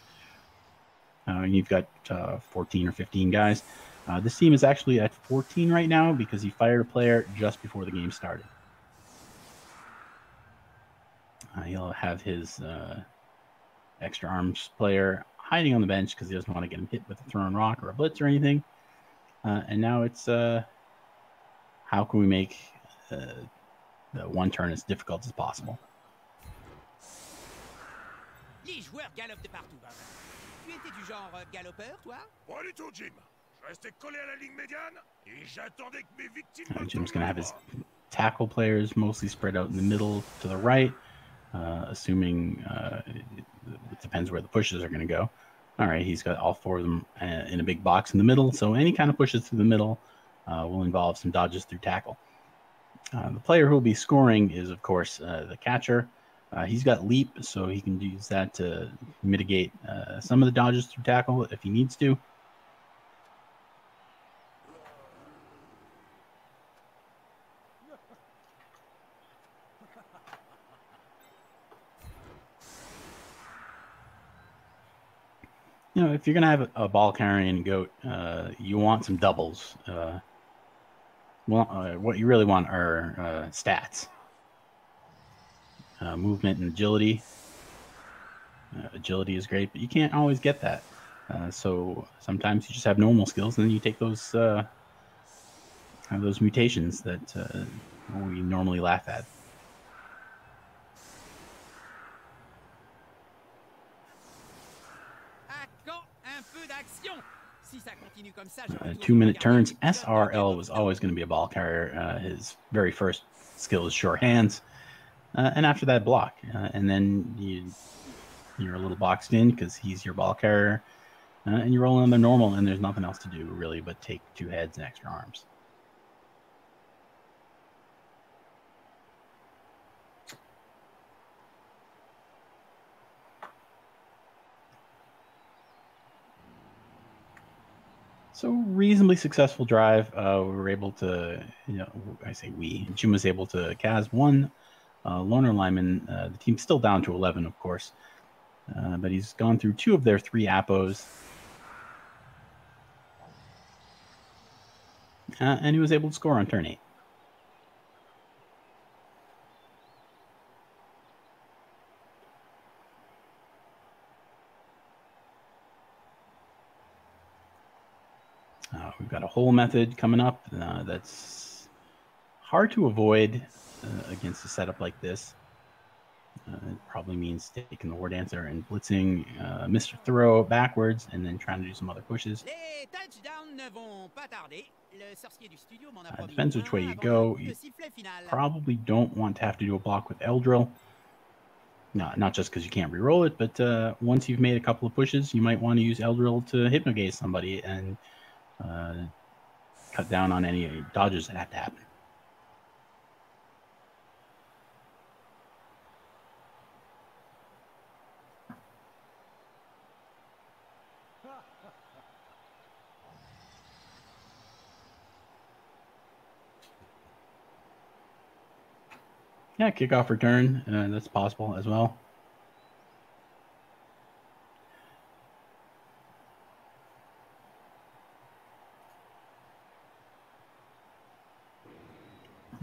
Uh, you've got uh, fourteen or fifteen guys. Uh, this team is actually at fourteen right now because he fired a player just before the game started. Uh, he'll have his uh, extra arms player hiding on the bench because he doesn't want to get him hit with a thrown rock or a blitz or anything. Uh, and now it's uh, how can we make uh, the one turn as difficult as possible? Uh, Jim's going to have his tackle players mostly spread out in the middle to the right, uh, assuming uh, it, it depends where the pushes are going to go. All right, he's got all four of them uh, in a big box in the middle, so any kind of pushes through the middle uh, will involve some dodges through tackle. Uh, the player who will be scoring is, of course, uh, the catcher. Uh, he's got leap, so he can use that to mitigate uh, some of the dodges through tackle if he needs to. You know, if you're going to have a, a ball-carrying goat, uh, you want some doubles. Uh, well, uh, what you really want are uh, stats. Uh, movement and agility. Uh, agility is great, but you can't always get that. Uh, so sometimes you just have normal skills, and then you take those uh, have those mutations that uh, we normally laugh at. Uh, two-minute turns. S R L was always going to be a ball carrier. Uh, his very first skill is sure hands. Uh, and after that, block. Uh, and then you, you're a little boxed in because he's your ball carrier. Uh, and you're rolling on the normal, and there's nothing else to do, really, but take two heads and extra arms. So reasonably successful drive. Uh, we were able to, you know, I say we. Jim was able to Kaz one uh, loner lineman. Uh, the team's still down to eleven, of course, uh, but he's gone through two of their three appos, uh, and he was able to score on turn eight. We've got a hole method coming up uh, that's hard to avoid uh, against a setup like this. Uh, it probably means taking the war dancer and blitzing uh, Mister Throw backwards and then trying to do some other pushes. Uh, depends which way you go. You probably don't want to have to do a block with Eldril. No, not just because you can't reroll it, but uh, once you've made a couple of pushes, you might want to use Eldril to hypnogaze somebody and Uh, cut down on any dodges that have to happen. Yeah, kickoff return, uh, that's possible as well.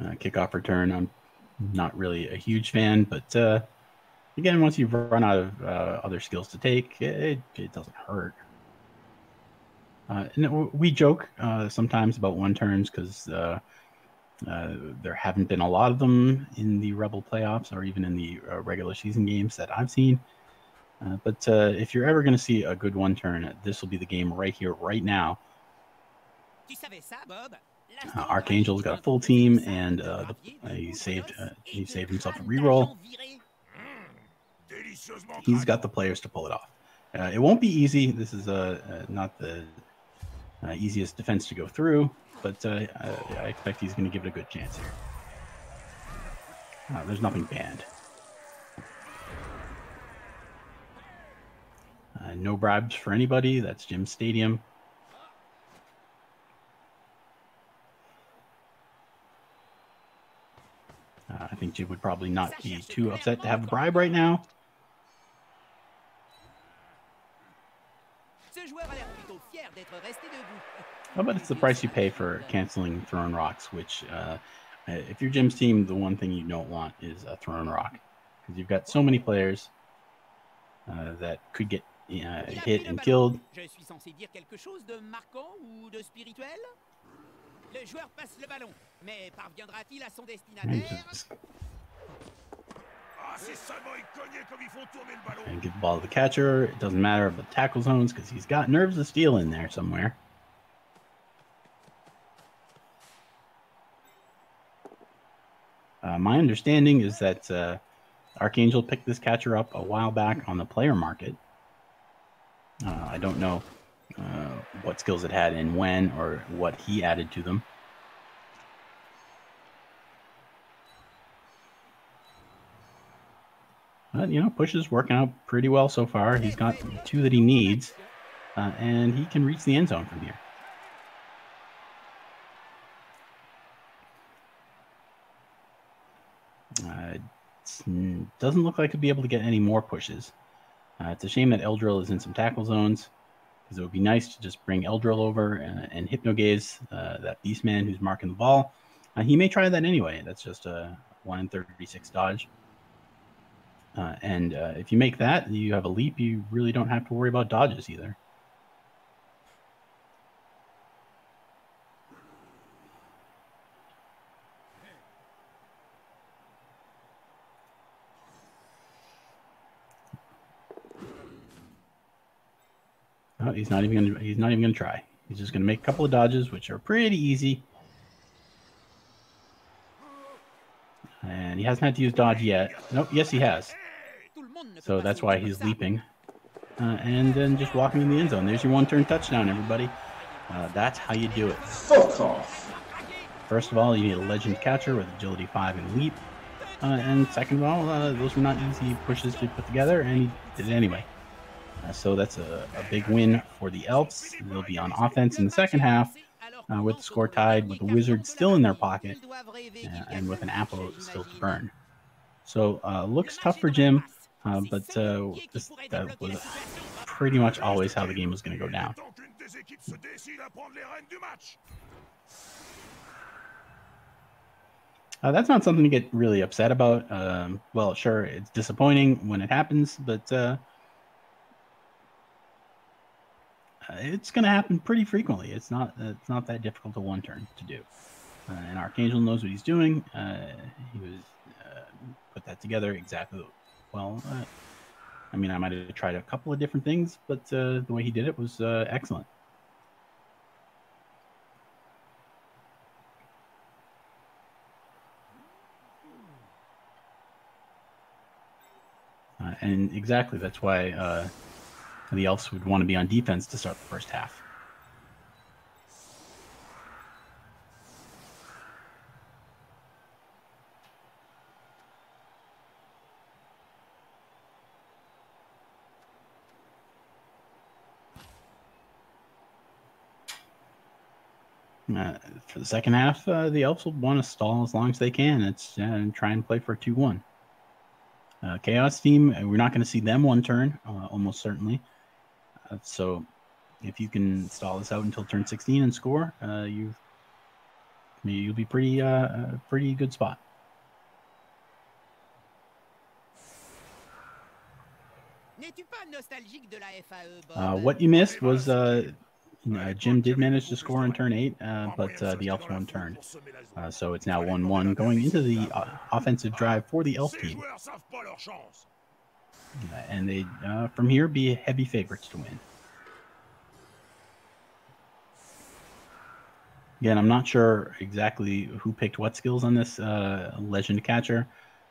Uh, kickoff return, I'm not really a huge fan, but uh, again, once you've run out of uh, other skills to take, it, it doesn't hurt. Uh, and we joke uh, sometimes about one turns because uh, uh, there haven't been a lot of them in the REBBL playoffs or even in the uh, regular season games that I've seen. Uh, but uh, if you're ever going to see a good one turn, this will be the game right here, right now. Uh, Archangel's got a full team, and uh, the, uh, he saved uh, he saved himself a reroll. He's got the players to pull it off. Uh, it won't be easy. This is uh, uh, not the uh, easiest defense to go through, but uh, I, I expect he's going to give it a good chance here. Uh, there's nothing banned. Uh, no bribes for anybody. That's Jim's stadium. Uh, I think Jim would probably not be too upset to have a bribe right now. Oh, but it's the price you pay for canceling thrown rocks, which uh, if you're Jim's team, the one thing you don't want is a thrown rock. Because you've got so many players uh, that could get uh, hit and killed. Le joueur passe le ballon, mais parviendra-t-il à son destinataire? And give the ball to the catcher. It doesn't matter about tackle zones because he's got nerves of steel in there somewhere. Uh, my understanding is that uh, Archangel picked this catcher up a while back on the player market. Uh, I don't know Uh, what skills it had and when, or what he added to them. But, you know, push is working out pretty well so far. He's got two that he needs, uh, and he can reach the end zone from here. Uh, it doesn't look like he'll be able to get any more pushes. Uh, it's a shame that Eldril is in some tackle zones. Because it would be nice to just bring Eldril over and, and hypnogaze uh, that beastman who's marking the ball. Uh, he may try that anyway. That's just a one in thirty-six dodge. Uh, and uh, if you make that, you have a leap. You really don't have to worry about dodges either. Oh, he's not even gonna, he's not even gonna try. He's just gonna make a couple of dodges, which are pretty easy. And he hasn't had to use dodge yet. Nope, yes he has. So that's why he's leaping. Uh, and then just walking in the end zone. There's your one-turn touchdown, everybody. Uh, that's how you do it. Fuck off! First of all, you need a legend catcher with agility five and leap. Uh, and second of all, uh, those were not easy pushes to put together, and he did it anyway. Uh, so that's a, a big win for the Elks. They'll be on offense in the second half uh, with the score tied, with the Wizards still in their pocket, uh, and with an apple still to burn. So uh, looks tough for Jim, uh, but uh, this, that was pretty much always how the game was going to go down. Uh, that's not something to get really upset about. Um, well, sure, it's disappointing when it happens, but uh, it's going to happen pretty frequently. It's not it's not that difficult a one turn to do. Uh, and Archangel knows what he's doing. Uh, he was uh, put that together exactly well. Uh, I mean, I might have tried a couple of different things, but uh, the way he did it was uh, excellent. Uh, and exactly, that's why uh, the Elves would want to be on defense to start the first half. Uh, for the second half, uh, the Elves will want to stall as long as they can. It's, uh, and try and play for a two one. Uh, Chaos team, we're not going to see them one turn, uh, almost certainly. Uh, so if you can stall this out until turn sixteen and score, uh, you've, you'll be pretty, uh, pretty good spot. Uh, what you missed was uh, uh, Jim did manage to score on turn eight, uh, but uh, the Elf won turn. Uh, so it's now one one going into the uh, offensive drive for the Elf team. Uh, and they, uh, from here, be heavy favorites to win. Again, I'm not sure exactly who picked what skills on this uh, Legend Catcher.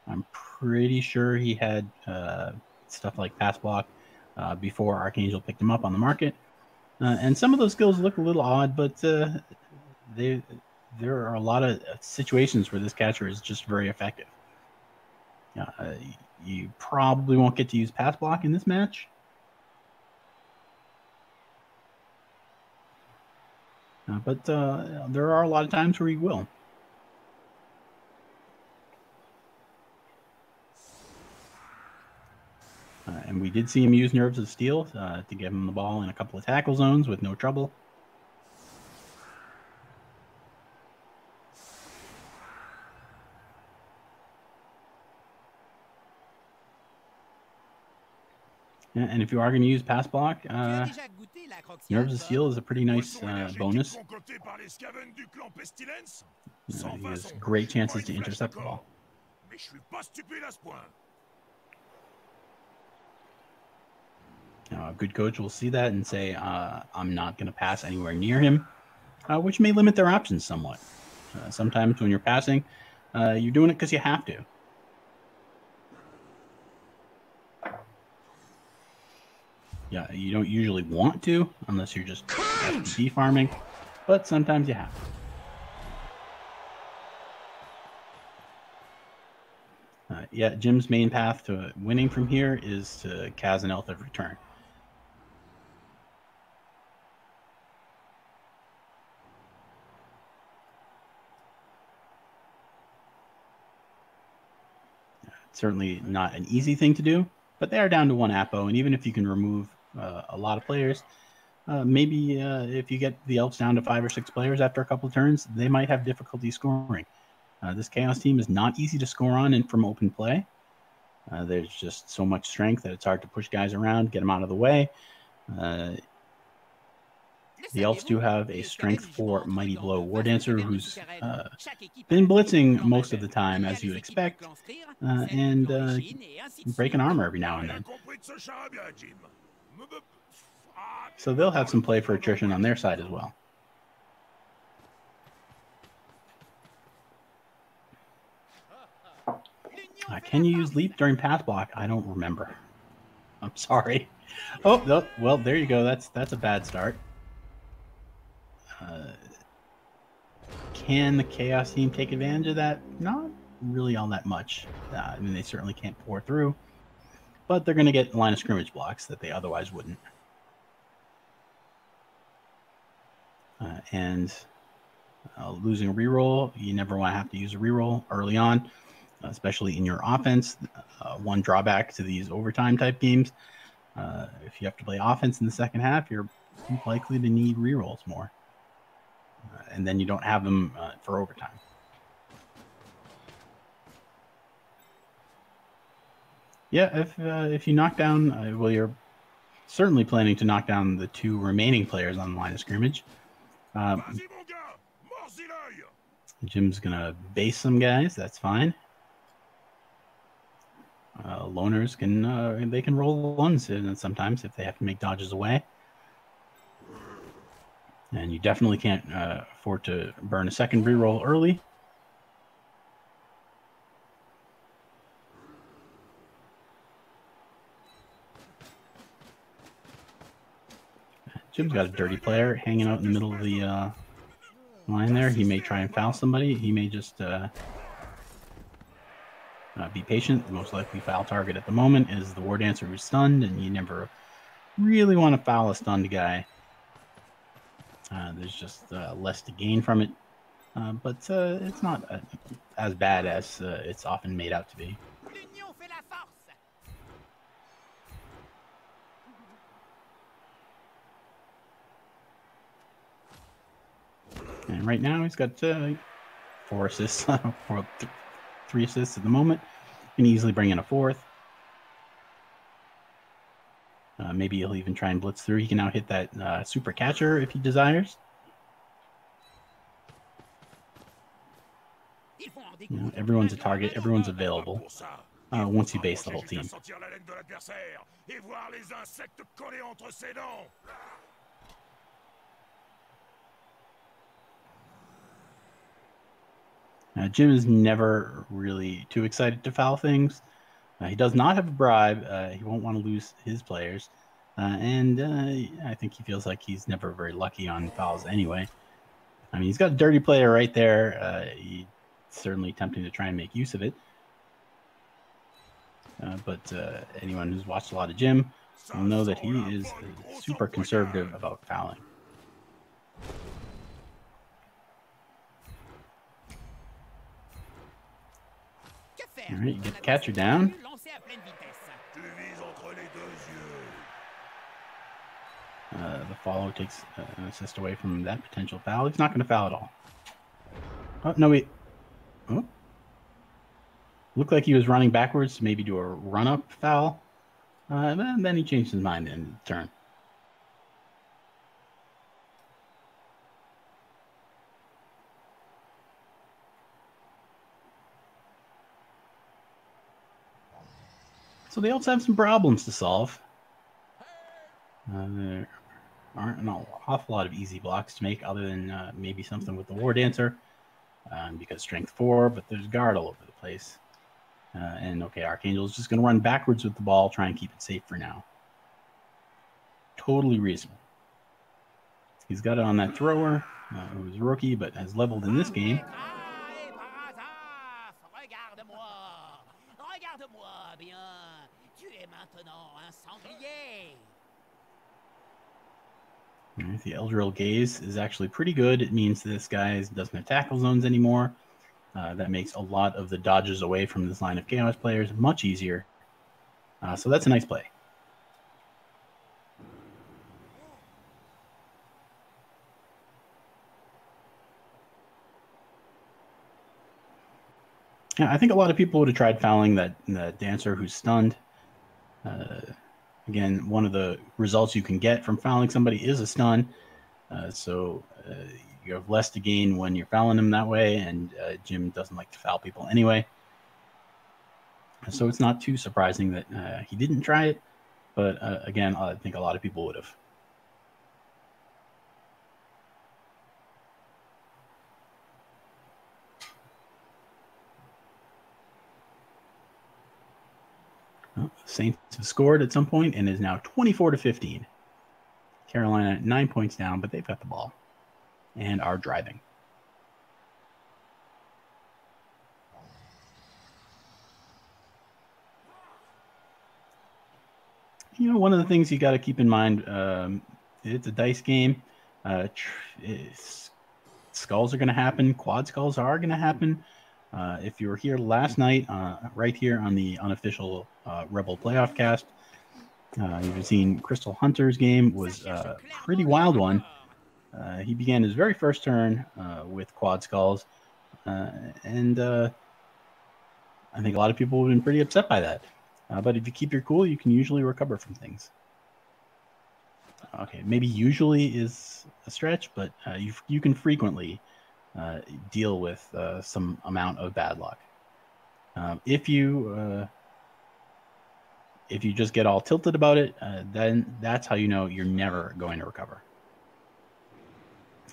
I'm pretty sure he had uh, stuff like Pass Block uh, before Archangel picked him up on the market. Uh, and some of those skills look a little odd, but uh, they, there are a lot of situations where this catcher is just very effective. Uh, you probably won't get to use Pass Block in this match. Uh, but uh, there are a lot of times where you will. Uh, and we did see him use Nerves of Steel uh, to give him the ball in a couple of tackle zones with no trouble. And if you are going to use Pass Block, uh, Nerves of Steel is a pretty nice uh, bonus. Uh, he has great chances to intercept the ball. Now, a good coach will see that and say, uh, I'm not going to pass anywhere near him, uh, which may limit their options somewhat. Uh, sometimes when you're passing, uh, you're doing it because you have to. Yeah, you don't usually want to, unless you're just F P G farming, but sometimes you have to. Uh, yeah, Jim's main path to winning from here is to Kaz and Elf every turn. Yeah, it's certainly not an easy thing to do, but they are down to one Apo, and even if you can remove Uh, a lot of players. Uh, maybe uh, if you get the Elves down to five or six players after a couple of turns, they might have difficulty scoring. Uh, this Chaos team is not easy to score on and from open play. Uh, there's just so much strength that it's hard to push guys around, get them out of the way. Uh, the Elves do have a strength for Mighty Blow War Dancer, who's uh, been blitzing most of the time, as you'd expect, uh, and uh, breaking armor every now and then. So they'll have some play for attrition on their side as well. Uh, can you use Leap during Pass Block? I don't remember. I'm sorry. Oh, no, well, there you go. That's that's a bad start. Uh, can the Chaos team take advantage of that? Not really all that much. Uh, I mean, they certainly can't pour through. but they're going to get line of scrimmage blocks that they otherwise wouldn't. Uh, and uh, losing a reroll, you never want to have to use a reroll early on, especially in your offense. Uh, one drawback to these overtime type games, uh, if you have to play offense in the second half, you're likely to need rerolls more. Uh, and then you don't have them uh, for overtime. Yeah, if uh, if you knock down, uh, well, you're certainly planning to knock down the two remaining players on the line of scrimmage. Um, Jim's going to base some guys. That's fine. Uh, loners, can uh, they can roll ones in sometimes if they have to make dodges away. And you definitely can't uh, afford to burn a second reroll early. Jim's got a dirty player hanging out in the middle of the uh, line there. He may try and foul somebody. He may just uh, uh, be patient. The most likely foul target at the moment is the war dancer who's stunned, and you never really want to foul a stunned guy. Uh, there's just uh, less to gain from it, uh, but uh, it's not uh, as bad as uh, it's often made out to be. And right now he's got uh, four assists, four, th three assists at the moment. Can easily bring in a fourth. Uh, maybe he'll even try and blitz through. He can now hit that uh, super catcher if he desires. You know, everyone's a target. Everyone's available uh, once you base the whole team. Uh, Jim is never really too excited to foul things. Uh, he does not have a bribe. Uh, he won't want to lose his players. Uh, and uh, I think he feels like he's never very lucky on fouls anyway. I mean, he's got a dirty player right there. Uh, he's certainly tempting to try and make use of it. Uh, but uh, anyone who's watched a lot of Jim will know that he is super conservative about fouling. All right, you get the catcher down. Uh, the follow takes uh, an assist away from that potential foul. He's not going to foul at all. Oh, no, wait. Oh. Looked like he was running backwards to maybe do a run-up foul. Uh, and then he changed his mind in turn. So they also have some problems to solve. Uh, there aren't an awful lot of easy blocks to make other than uh, maybe something with the War Dancer um, because strength four, but there's guard all over the place. Uh, and okay, Archangel's just going to run backwards with the ball, try and keep it safe for now. Totally reasonable. He's got it on that thrower, uh, who was a rookie but has leveled in this game. The Eldril gaze is actually pretty good. It means this guy doesn't have tackle zones anymore. Uh, that makes a lot of the dodges away from this line of chaos players much easier. Uh, so that's a nice play. Yeah, I think a lot of people would have tried fouling that, that dancer who's stunned. Uh, Again, one of the results you can get from fouling somebody is a stun. Uh, so uh, you have less to gain when you're fouling them that way, and uh, Jim doesn't like to foul people anyway. So it's not too surprising that uh, he didn't try it, but uh, again, I think a lot of people would have. Saints have scored at some point and is now twenty-four to fifteen. Carolina nine points down, but they've got the ball and are driving. you know, one of the things you got to keep in mind, um, it's a dice game. Uh, skulls are going to happen. Quad skulls are going to happen. Uh, if you were here last night, uh, right here on the unofficial uh, Rebel playoff cast, uh, you've seen Crystal Hunter's game was a pretty wild one. Uh, he began his very first turn uh, with quad skulls, uh, and uh, I think a lot of people have been pretty upset by that. Uh, but if you keep your cool, you can usually recover from things. Okay, maybe usually is a stretch, but uh, you you can frequently uh, deal with uh, some amount of bad luck. Um, if you uh, if you just get all tilted about it, uh, then that's how you know you're never going to recover.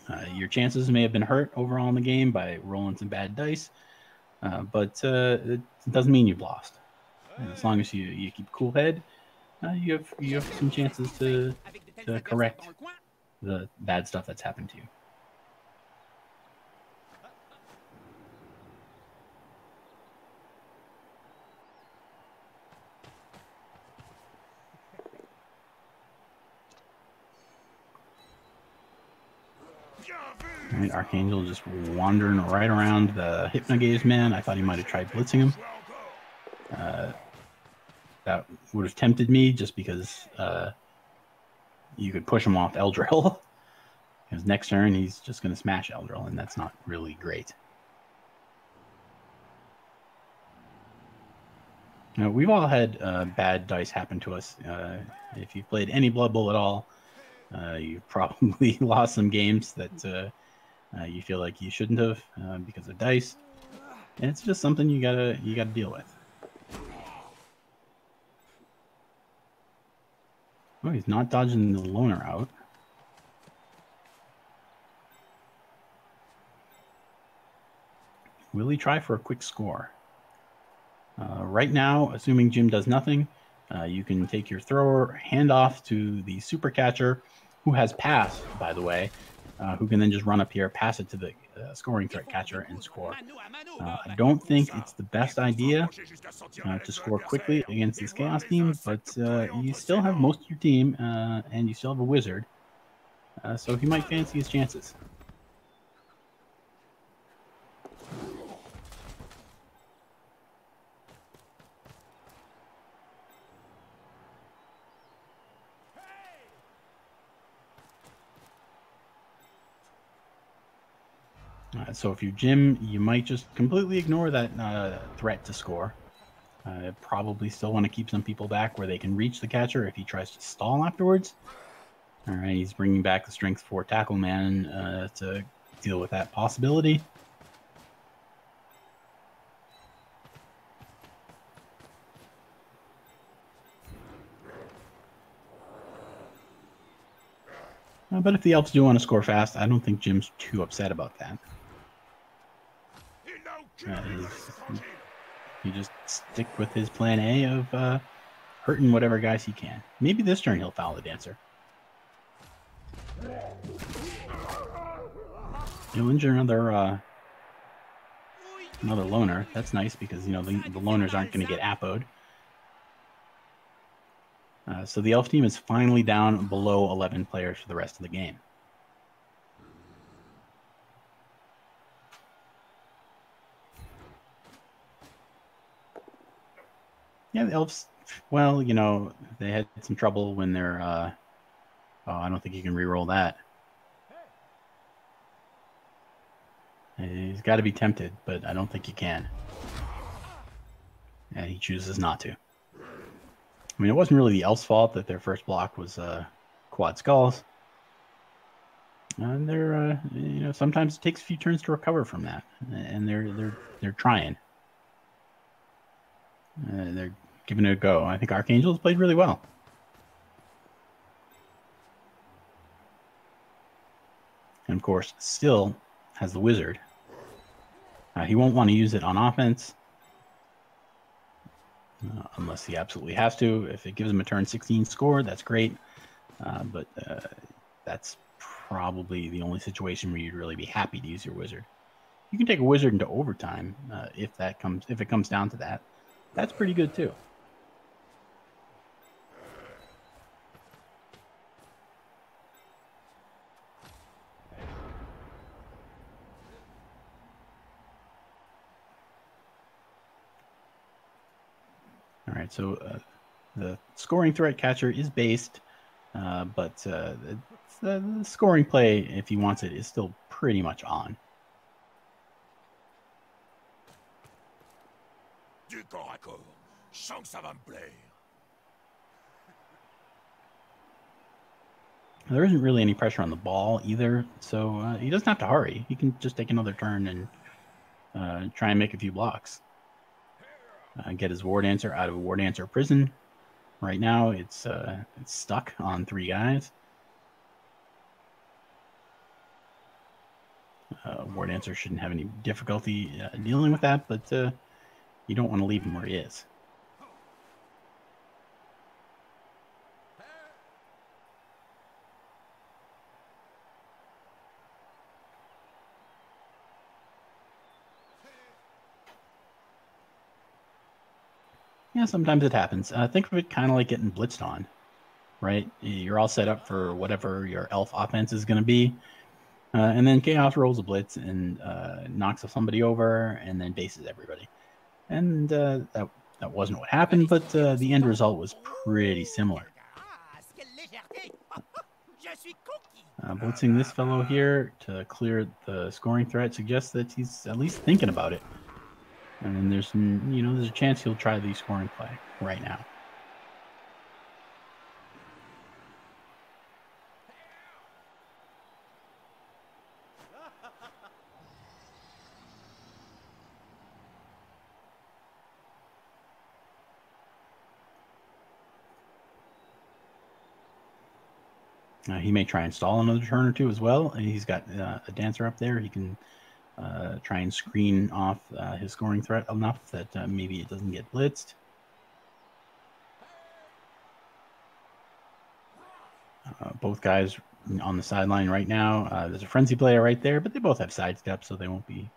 Uh, your chances may have been hurt overall in the game by rolling some bad dice, uh, but uh, it doesn't mean you've lost. And as long as you, you keep a cool head, uh, you have you have some chances to, to correct the bad stuff that's happened to you. All right, Archangel just wandering right around the Hypnogaze man. I thought he might have tried blitzing him. Uh, that would have tempted me just because uh, you could push him off Eldril. His next turn, he's just going to smash Eldril, and that's not really great. Now, we've all had uh, bad dice happen to us. Uh, if you've played any Blood Bowl at all, uh, you've probably lost some games that uh, uh, you feel like you shouldn't have uh, because of dice. And it's just something you gotta you gotta deal with. Oh, he's not dodging the loner out. Will he try for a quick score? Uh, right now, assuming Jim does nothing, uh, you can take your thrower handoff to the super catcher, who has pass, by the way, uh, who can then just run up here, pass it to the uh, scoring threat catcher, and score. Uh, I don't think it's the best idea uh, to score quickly against this Chaos team, but uh, you still have most of your team, uh, and you still have a wizard, uh, so he might fancy his chances. So if you're Jim, you might just completely ignore that uh, threat to score. Uh, probably still want to keep some people back where they can reach the catcher if he tries to stall afterwards. All right, he's bringing back the strength four tackle man uh, to deal with that possibility. Uh, but if the elves do want to score fast, I don't think Jim's too upset about that. Uh, you just stick with his plan A of uh, hurting whatever guys he can. Maybe this turn he'll foul the dancer. He'll injure another uh, another loner. That's nice because you know the, the loners aren't going to get appoed. Uh, so the elf team is finally down below eleven players for the rest of the game. Yeah, the elves, well, you know, they had some trouble when they're, uh, oh, I don't think you can re-roll that. He's got to be tempted, but I don't think you can. And he chooses not to. I mean, it wasn't really the elves' fault that their first block was uh, quad skulls. And they're, uh, you know, sometimes it takes a few turns to recover from that, and they're they're they're trying. Uh, they're giving it a go. I think Archangel's played really well. And of course, still has the wizard. Uh, he won't want to use it on offense. Uh, unless he absolutely has to. If it gives him a turn sixteen score, that's great. Uh, but uh, that's probably the only situation where you'd really be happy to use your wizard. You can take a wizard into overtime uh, if that comes if it comes down to that. That's pretty good, too. right, so uh, the scoring threat catcher is based, uh, but uh, the, the scoring play, if he wants it, is still pretty much on. Du corps à corps. Chance, ça va me plaire. There isn't really any pressure on the ball either, so uh, he doesn't have to hurry. He can just take another turn and uh, try and make a few blocks. Uh, get his War Dancer out of War Dancer prison. Right now, it's uh, it's stuck on three guys. Uh, War Dancer shouldn't have any difficulty uh, dealing with that, but uh, you don't want to leave him where he is. Yeah, sometimes it happens. Uh, think of it kind of like getting blitzed on, right? You're all set up for whatever your elf offense is going to be. Uh, and then Chaos rolls a blitz and uh, knocks somebody over and then bases everybody. And uh, that, that wasn't what happened, but uh, the end result was pretty similar. Uh, blitzing this fellow here to clear the scoring threat suggests that he's at least thinking about it. And then there's, you know, there's a chance he'll try the scoring play right now. Uh, he may try and stall another turn or two as well. And he's got uh, a dancer up there. He can... Uh, try and screen off uh, his scoring threat enough that uh, maybe it doesn't get blitzed. Uh, both guys on the sideline right now. Uh, there's a frenzy player right there, but they both have sidestep, so they won't be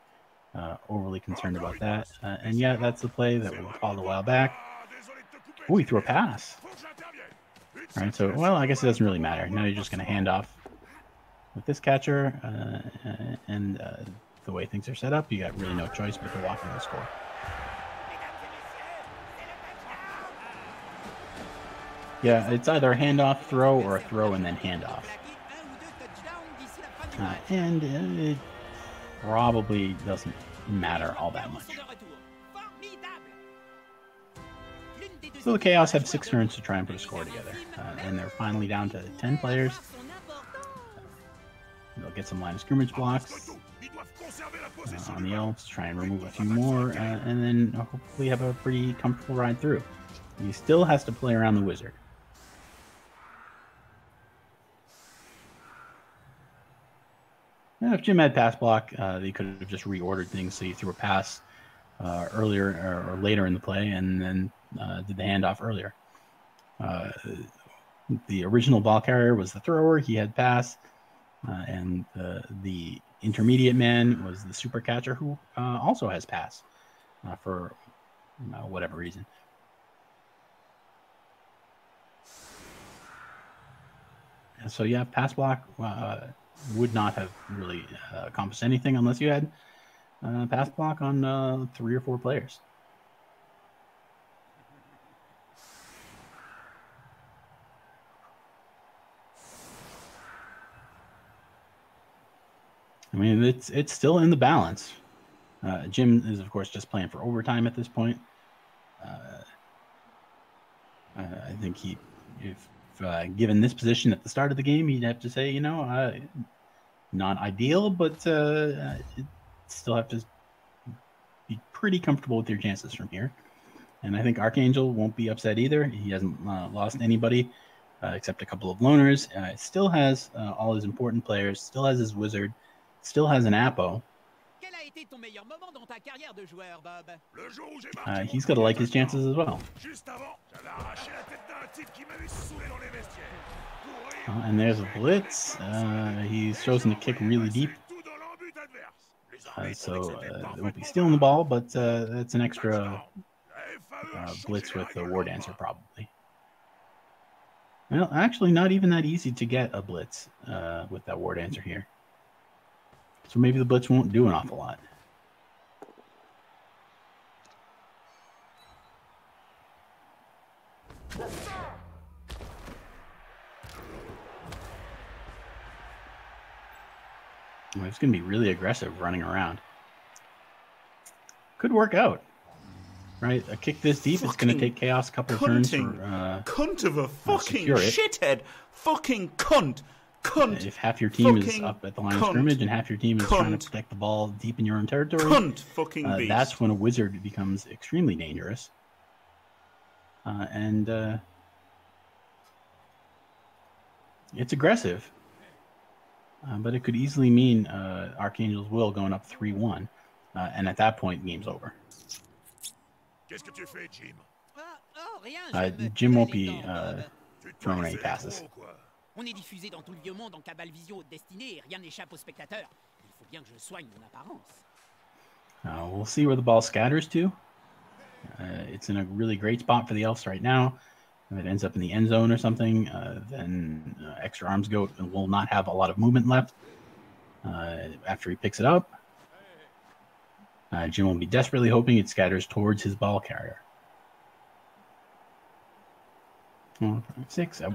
uh, overly concerned about that. Uh, and yeah, that's the play that we called a while back. Oh, he threw a pass. All right, so, well, I guess it doesn't really matter. Now you're just going to hand off with this catcher, uh, and uh, the way things are set up, you got really no choice but to walk in the score. Yeah, it's either a handoff throw or a throw and then handoff. Uh, and it probably doesn't matter all that much. So the Chaos have six turns to try and put a score together, uh, and they're finally down to ten players. They'll get some line of scrimmage blocks uh, on the Elves, try and remove a few more, uh, and then hopefully have a pretty comfortable ride through. He still has to play around the Wizard. Now, if Jim had pass block, uh, they could have just reordered things, so he threw a pass uh, earlier or, or later in the play and then uh, did the handoff earlier. Uh, the original ball carrier was the thrower. He had pass. Uh, and uh, the intermediate man was the super catcher who uh, also has pass uh, for uh, whatever reason. And so, yeah, pass block uh, would not have really uh, accomplished anything unless you had uh, pass block on uh, three or four players. I mean, it's it's still in the balance. Uh, Jim is, of course, just playing for overtime at this point. Uh, I think he, if uh, given this position at the start of the game, he'd have to say, you know, uh, not ideal, but uh, still have to be pretty comfortable with your chances from here. And I think Archangel won't be upset either. He hasn't uh, lost anybody uh, except a couple of loners. Uh, still has uh, all his important players, still has his Wizard. Still has an Apo. Uh, he's got to like his chances as well. Uh, and there's a blitz. Uh, he's chosen to kick really deep. Uh, so uh, they won't be stealing the ball, but uh, that's an extra uh, blitz with the War Dancer probably. Well, actually, not even that easy to get a blitz uh, with that War Dancer here. So maybe the blitz won't do an awful lot. It's going to be really aggressive running around. Could work out. Right? A kick this deep, fucking it's going to take Chaos a couple turns. For, uh, cunt of a fucking shithead. Fucking cunt. Cunt. If half your team is up at the line cunt. Of scrimmage and half your team is cunt. Trying to protect the ball deep in your own territory, cunt fucking uh, beast. That's when a wizard becomes extremely dangerous. Uh, and uh, it's aggressive. Uh, but it could easily mean uh, Archangel's Will going up three one. Uh, and at that point, the game's over. Uh, Jim won't be uh, throwing any passes. On est diffusé dans tout le vieux monde en Cabal Vision haute destinée et rien n'échappe aux spectateurs. Il faut bien que je soigne mon apparence. We'll see where the ball scatters to. Uh, it's in a really great spot for the Elves right now. If it ends up in the end zone or something, uh, then uh, Extra Arms Goat will not have a lot of movement left uh, after he picks it up. Uh, Jim will be desperately hoping it scatters towards his ball carrier. Well, six up.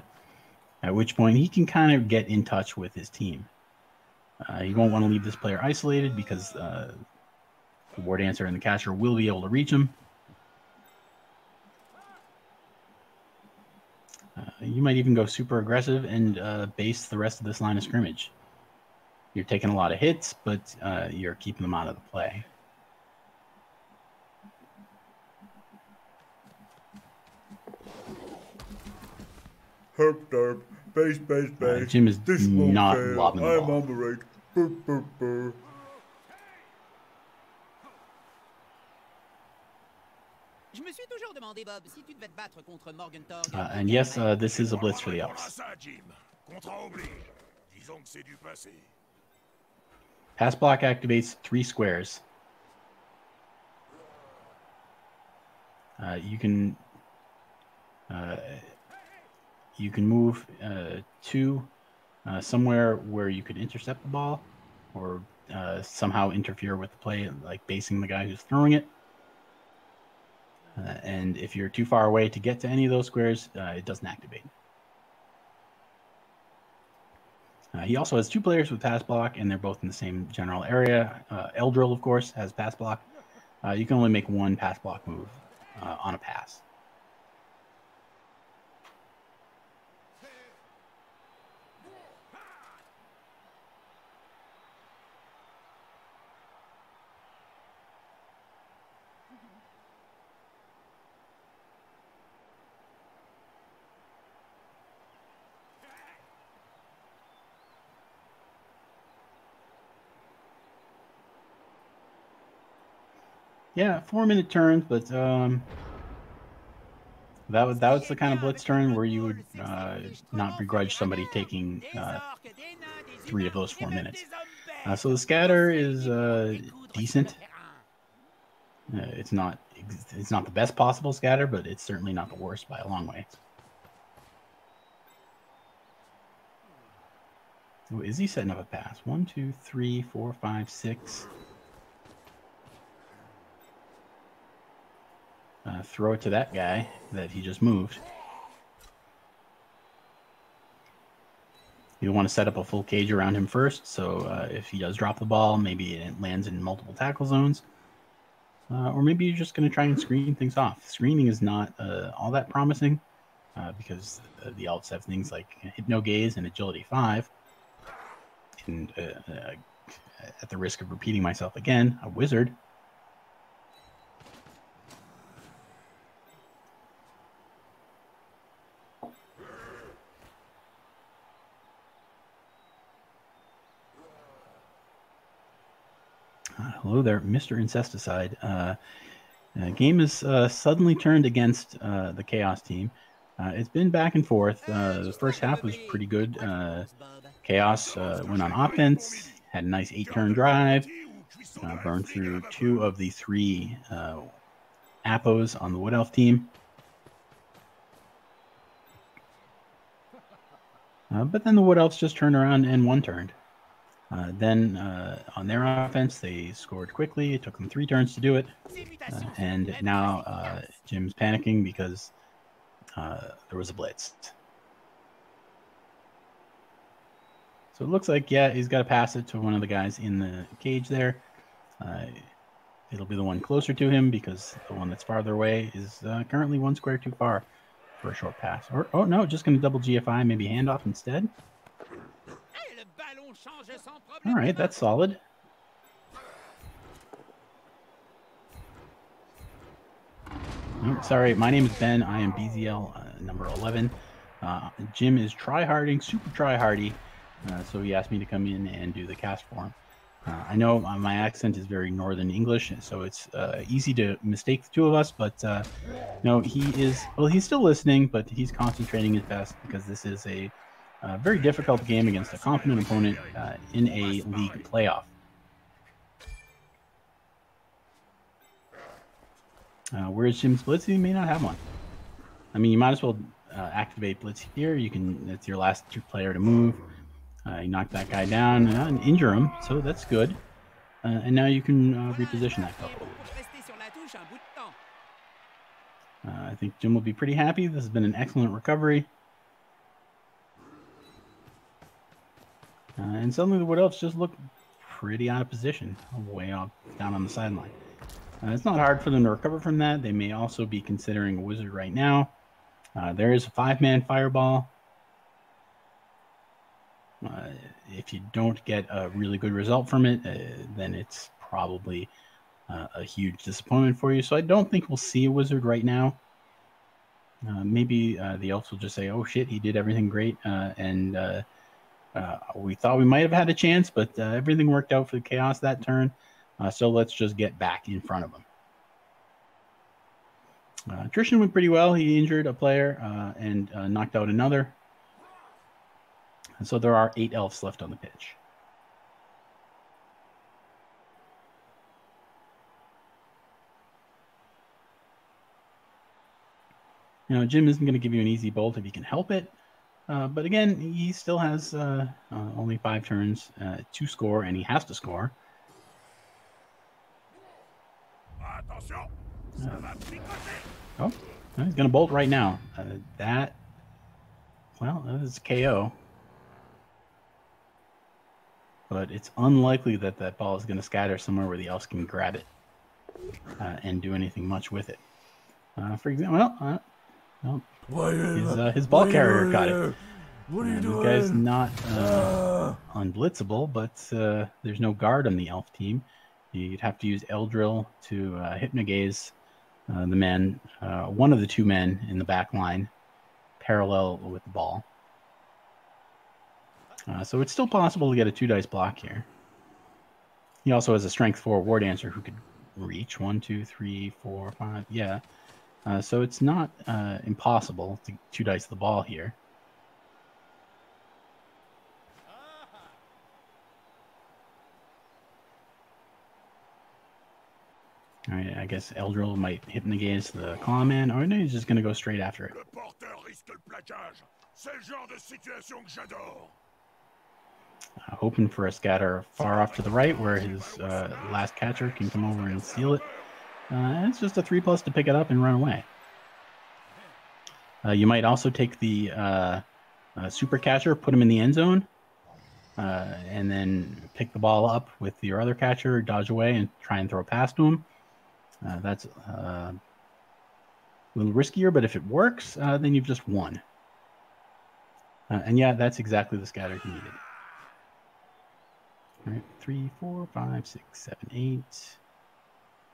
At which point he can kind of get in touch with his team. Uh, you won't want to leave this player isolated because uh, the war dancer and the catcher will be able to reach him. Uh, you might even go super aggressive and uh, base the rest of this line of scrimmage. You're taking a lot of hits, but uh, you're keeping them out of the play. Herp, derp, base, base, base. Uh, Jim is this not lobbing the ball. I'm on the rake. Burp, burp, burp. Uh, and yes, uh, this is a blitz for the Elves. Pass block activates three squares. Uh, you can... Uh, You can move uh, to uh, somewhere where you could intercept the ball or uh, somehow interfere with the play, like basing the guy who's throwing it. Uh, and if you're too far away to get to any of those squares, uh, it doesn't activate. Uh, he also has two players with pass block, and they're both in the same general area. Uh, Eldril, of course, has pass block. Uh, you can only make one pass block move uh, on a pass. Yeah, four-minute turns, but um, that was, that was the kind of blitz turn where you would uh, not begrudge somebody taking uh, three of those four minutes. Uh, so the scatter is uh, decent. Uh, it's not it's not the best possible scatter, but it's certainly not the worst by a long way. Ooh, is he setting up a pass? One, two, three, four, five, six... Uh, throw it to that guy that he just moved. You'll want to set up a full cage around him first, so uh, if he does drop the ball, maybe it lands in multiple tackle zones. Uh, or maybe you're just going to try and screen things off. Screening is not uh, all that promising uh, because uh, the Elves have things like Hypno Gaze and Agility five. And uh, uh, at the risk of repeating myself again, a wizard... Hello there, Mister Incesticide. Uh, the game is uh, suddenly turned against uh, the Chaos team. Uh, it's been back and forth. Uh, the first half was pretty good. Uh, Chaos uh, went on offense, had a nice eight-turn drive, uh, burned through two of the three uh, Appos on the Wood Elf team. Uh, but then the Wood Elves just turned around and one-turned. Uh, then, uh, on their offense, they scored quickly. It took them three turns to do it. Uh, and now uh, Jim's panicking because uh, there was a blitz. So it looks like, yeah, he's got to pass it to one of the guys in the cage there. Uh, it'll be the one closer to him because the one that's farther away is uh, currently one square too far for a short pass. Or, oh, no, just going to double G F I, maybe handoff instead. All right, that's solid. Oh, sorry, my name is Ben. I am B Z L uh, number eleven. Uh, Jim is tryharding, super tryhardy, uh, so he asked me to come in and do the cast for him. Uh, I know uh, my accent is very Northern English, so it's uh, easy to mistake the two of us, but uh, no, he is, well, he's still listening, but he's concentrating his best because this is a uh, very difficult game against a competent opponent uh, in a league playoff. Uh, where's Jim's Blitz? He may not have one. I mean, you might as well uh, activate Blitz here. You can, that's your last player to move. Uh, you knock that guy down uh, and injure him, so that's good. Uh, and now you can uh, reposition that couple. Uh, I think Jim will be pretty happy. This has been an excellent recovery. Uh, and suddenly the Wood Elves just look pretty out of position, way off down on the sideline. Uh, it's not hard for them to recover from that. They may also be considering a wizard right now. Uh, there is a five-man fireball. Uh, if you don't get a really good result from it, uh, then it's probably uh, a huge disappointment for you. So I don't think we'll see a wizard right now. Uh, maybe uh, the elves will just say, oh, shit, he did everything great. Uh, and uh, uh, we thought we might have had a chance, but uh, everything worked out for the chaos that turn. Uh, so let's just get back in front of him. Uh, Trishan went pretty well. He injured a player uh, and uh, knocked out another. And so there are eight elves left on the pitch. You know, Jim isn't going to give you an easy bolt if he can help it. Uh, but again, he still has uh, uh, only five turns uh, to score, and he has to score. Uh, oh, he's going to bolt right now. Uh, that, well, that is K O. But it's unlikely that that ball is going to scatter somewhere where the elves can grab it uh, and do anything much with it. Uh, for example, well, uh, well what his, uh, his ball carrier got it. What are you uh, doing? This guy's not uh, unblitzable, but uh, there's no guard on the elf team. You'd have to use Eldril to uh, hypnogaze uh, the man, uh, one of the two men in the back line, parallel with the ball. Uh, so it's still possible to get a two-dice block here. He also has a strength four war dancer who could reach one, two, three, four, five. Yeah, uh, so it's not uh, impossible to two-dice the ball here. All right, I guess Eldril might hypnogaze the claw man. Oh no, he's just going to go straight after it. Uh, hoping for a scatter far off to the right where his uh, last catcher can come over and steal it. Uh, and it's just a three plus to pick it up and run away. Uh, you might also take the uh, uh, super catcher, put him in the end zone, uh, and then pick the ball up with your other catcher, dodge away, and try and throw a pass to him. Uh, that's uh, a little riskier, but if it works, uh, then you've just won. Uh, and yeah, that's exactly the scatter you needed. All right, three, four, five, six, seven, eight,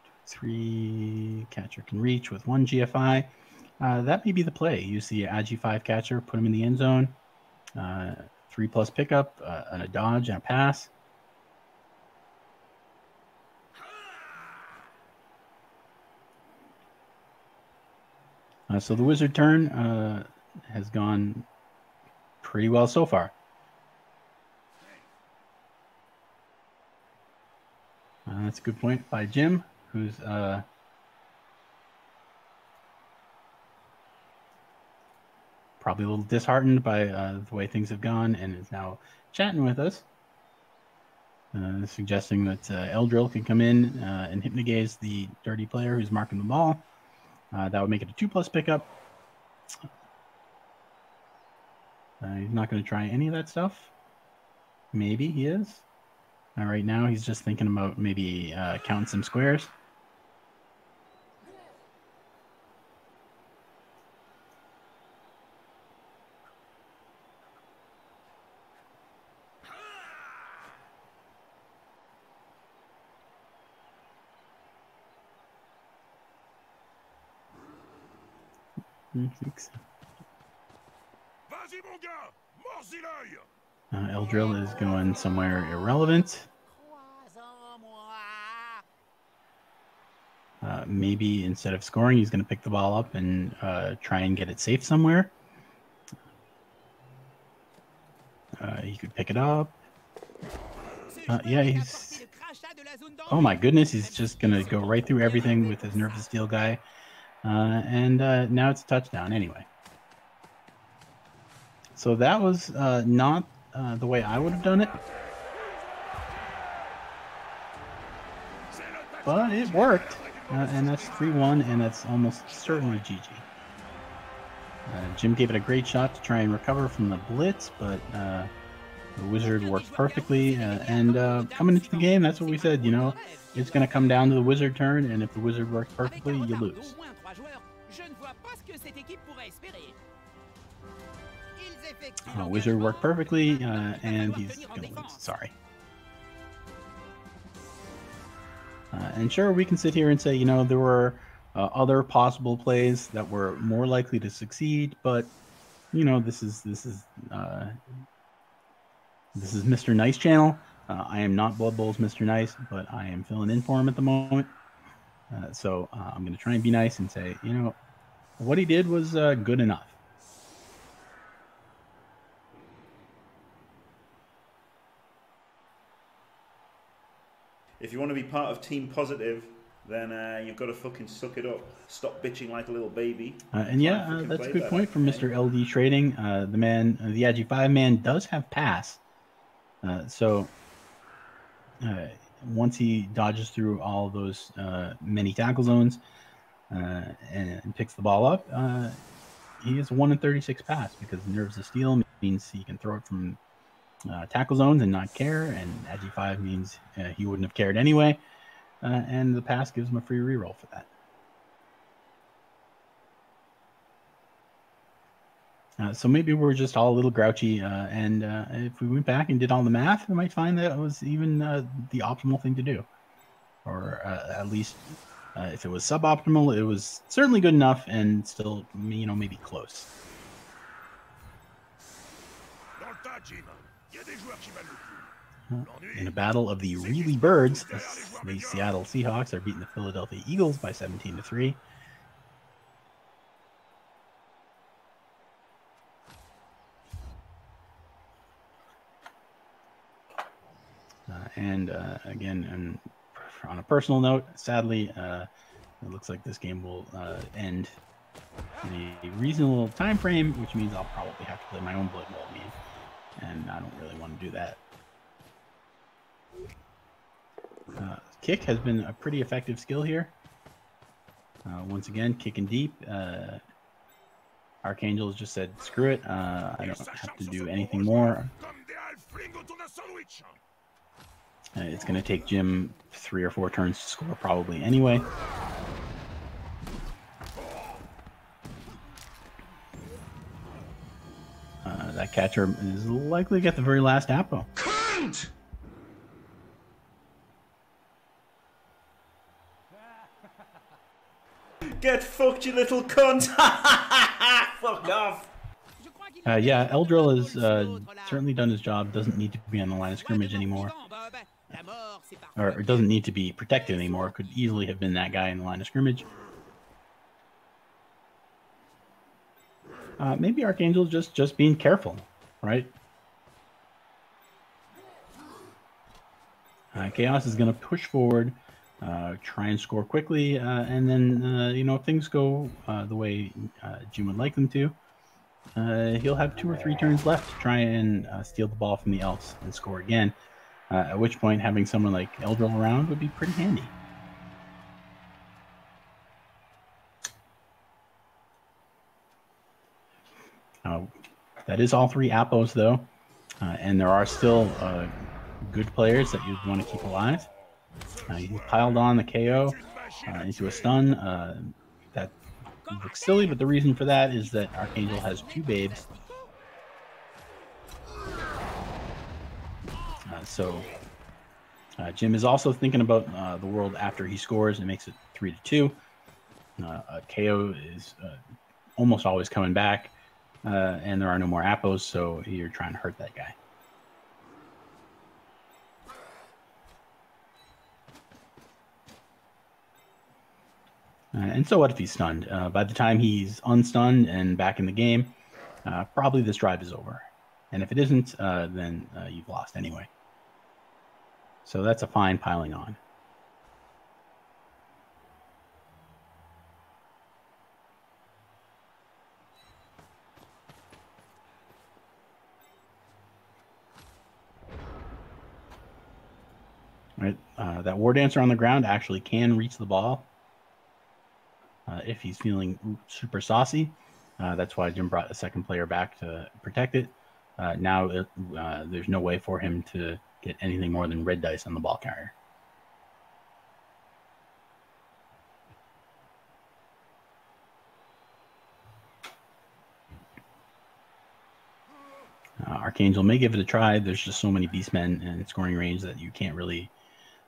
two, three. Catcher can reach with one G F I. Uh, that may be the play. Use the A G five catcher, put him in the end zone. Uh, three plus pickup, uh, and a dodge, and a pass. Uh, so the wizard turn uh, has gone pretty well so far. Uh, that's a good point by Jim, who's uh, probably a little disheartened by uh, the way things have gone and is now chatting with us, uh, suggesting that uh, Eldril can come in uh, and hypnogaze the dirty player who's marking the ball. Uh, that would make it a two plus pickup. Uh, he's not going to try any of that stuff. Maybe he is. All right, now he's just thinking about maybe uh, counting some squares. Uh, Eldril is going somewhere irrelevant. Uh, maybe instead of scoring, he's going to pick the ball up and uh, try and get it safe somewhere. Uh, he could pick it up. Uh, yeah, he's... Oh my goodness, he's just going to go right through everything with his Nervous Steel guy. Uh, and uh, now it's a touchdown anyway. So that was uh, not uh, the way I would have done it. But it worked. Uh, and that's three one, and that's almost certainly G G. Uh, Jim gave it a great shot to try and recover from the blitz, but uh, the Wizard worked perfectly. Uh, and uh, coming into the game, that's what we said, you know. It's going to come down to the Wizard turn, and if the Wizard works perfectly, you lose. Uh, Wizard worked perfectly, uh, and he's going to lose. Sorry. Uh, and sure, we can sit here and say, you know, there were uh, other possible plays that were more likely to succeed, but you know, this is this is uh, this is Mister Nice Channel. Uh, I am not Blood Bowl's Mister Nice, but I am filling in for him at the moment. Uh, so uh, I'm going to try and be nice and say, you know, what he did was uh, good enough. If you want to be part of Team Positive, then uh, you've got to fucking suck it up. Stop bitching like a little baby. Uh, and yeah, uh, that's a good point from Mister L D Trading. Uh, the man, uh, the A G five man does have pass. Uh, so uh, once he dodges through all those uh, many tackle zones uh, and, and picks the ball up, uh, he is one in thirty-six pass because Nerves of Steel means he can throw it from... Uh, tackle zones and not care, and A G five means uh, he wouldn't have cared anyway, uh, and the pass gives him a free reroll for that. Uh, so maybe we're just all a little grouchy, uh, and uh, if we went back and did all the math, we might find that it was even uh, the optimal thing to do, or uh, at least uh, if it was suboptimal, it was certainly good enough and still, you know, maybe close. In a battle of the really birds, the Seattle Seahawks are beating the Philadelphia Eagles by seventeen to three. Uh, and uh, again, and on a personal note, sadly, uh, it looks like this game will uh, end in a reasonable time frame, which means I'll probably have to play my own Blood Bowl game, and I don't really want to do that. Uh, kick has been a pretty effective skill here. Uh, once again, kicking deep. Uh, Archangel just said, screw it. Uh, I don't have to do anything more. Uh, it's going to take Jim three or four turns to score probably anyway. Uh, that catcher is likely to get the very last apple. Cunt! Get fucked, you little cunt! Fuck off! Uh, yeah, Eldril has uh, certainly done his job. Doesn't need to be on the line of scrimmage anymore. Or, or doesn't need to be protected anymore. Could easily have been that guy in the line of scrimmage. Uh, maybe Archangel just, just being careful, right? Uh, Chaos is going to push forward. Uh, try and score quickly, uh, and then, uh, you know, if things go uh, the way uh, Jim would like them to, uh, he'll have two or three turns left to try and uh, steal the ball from the Elves and score again, uh, at which point having someone like Eldril around would be pretty handy. Uh, that is all three appos, though, Uh, and there are still uh, good players that you want to keep alive. Uh, he piled on the K O uh, into a stun. Uh, that looks silly, but the reason for that is that Archangel has two babes. Uh, so uh, Jim is also thinking about uh, the world after he scores and makes it three to two. Uh, a K O is uh, almost always coming back, uh, and there are no more appos, so you're trying to hurt that guy. Uh, and so what if he's stunned? Uh, by the time he's unstunned and back in the game, uh, probably this drive is over. And if it isn't, uh, then uh, you've lost anyway. So that's a fine piling on. Right, uh, that War Dancer on the ground actually can reach the ball uh, if he's feeling super saucy. Uh, that's why Jim brought a second player back to protect it. Uh, now it, uh, there's no way for him to get anything more than red dice on the ball carrier. Uh, Archangel may give it a try. There's just so many beastmen in scoring range that you can't really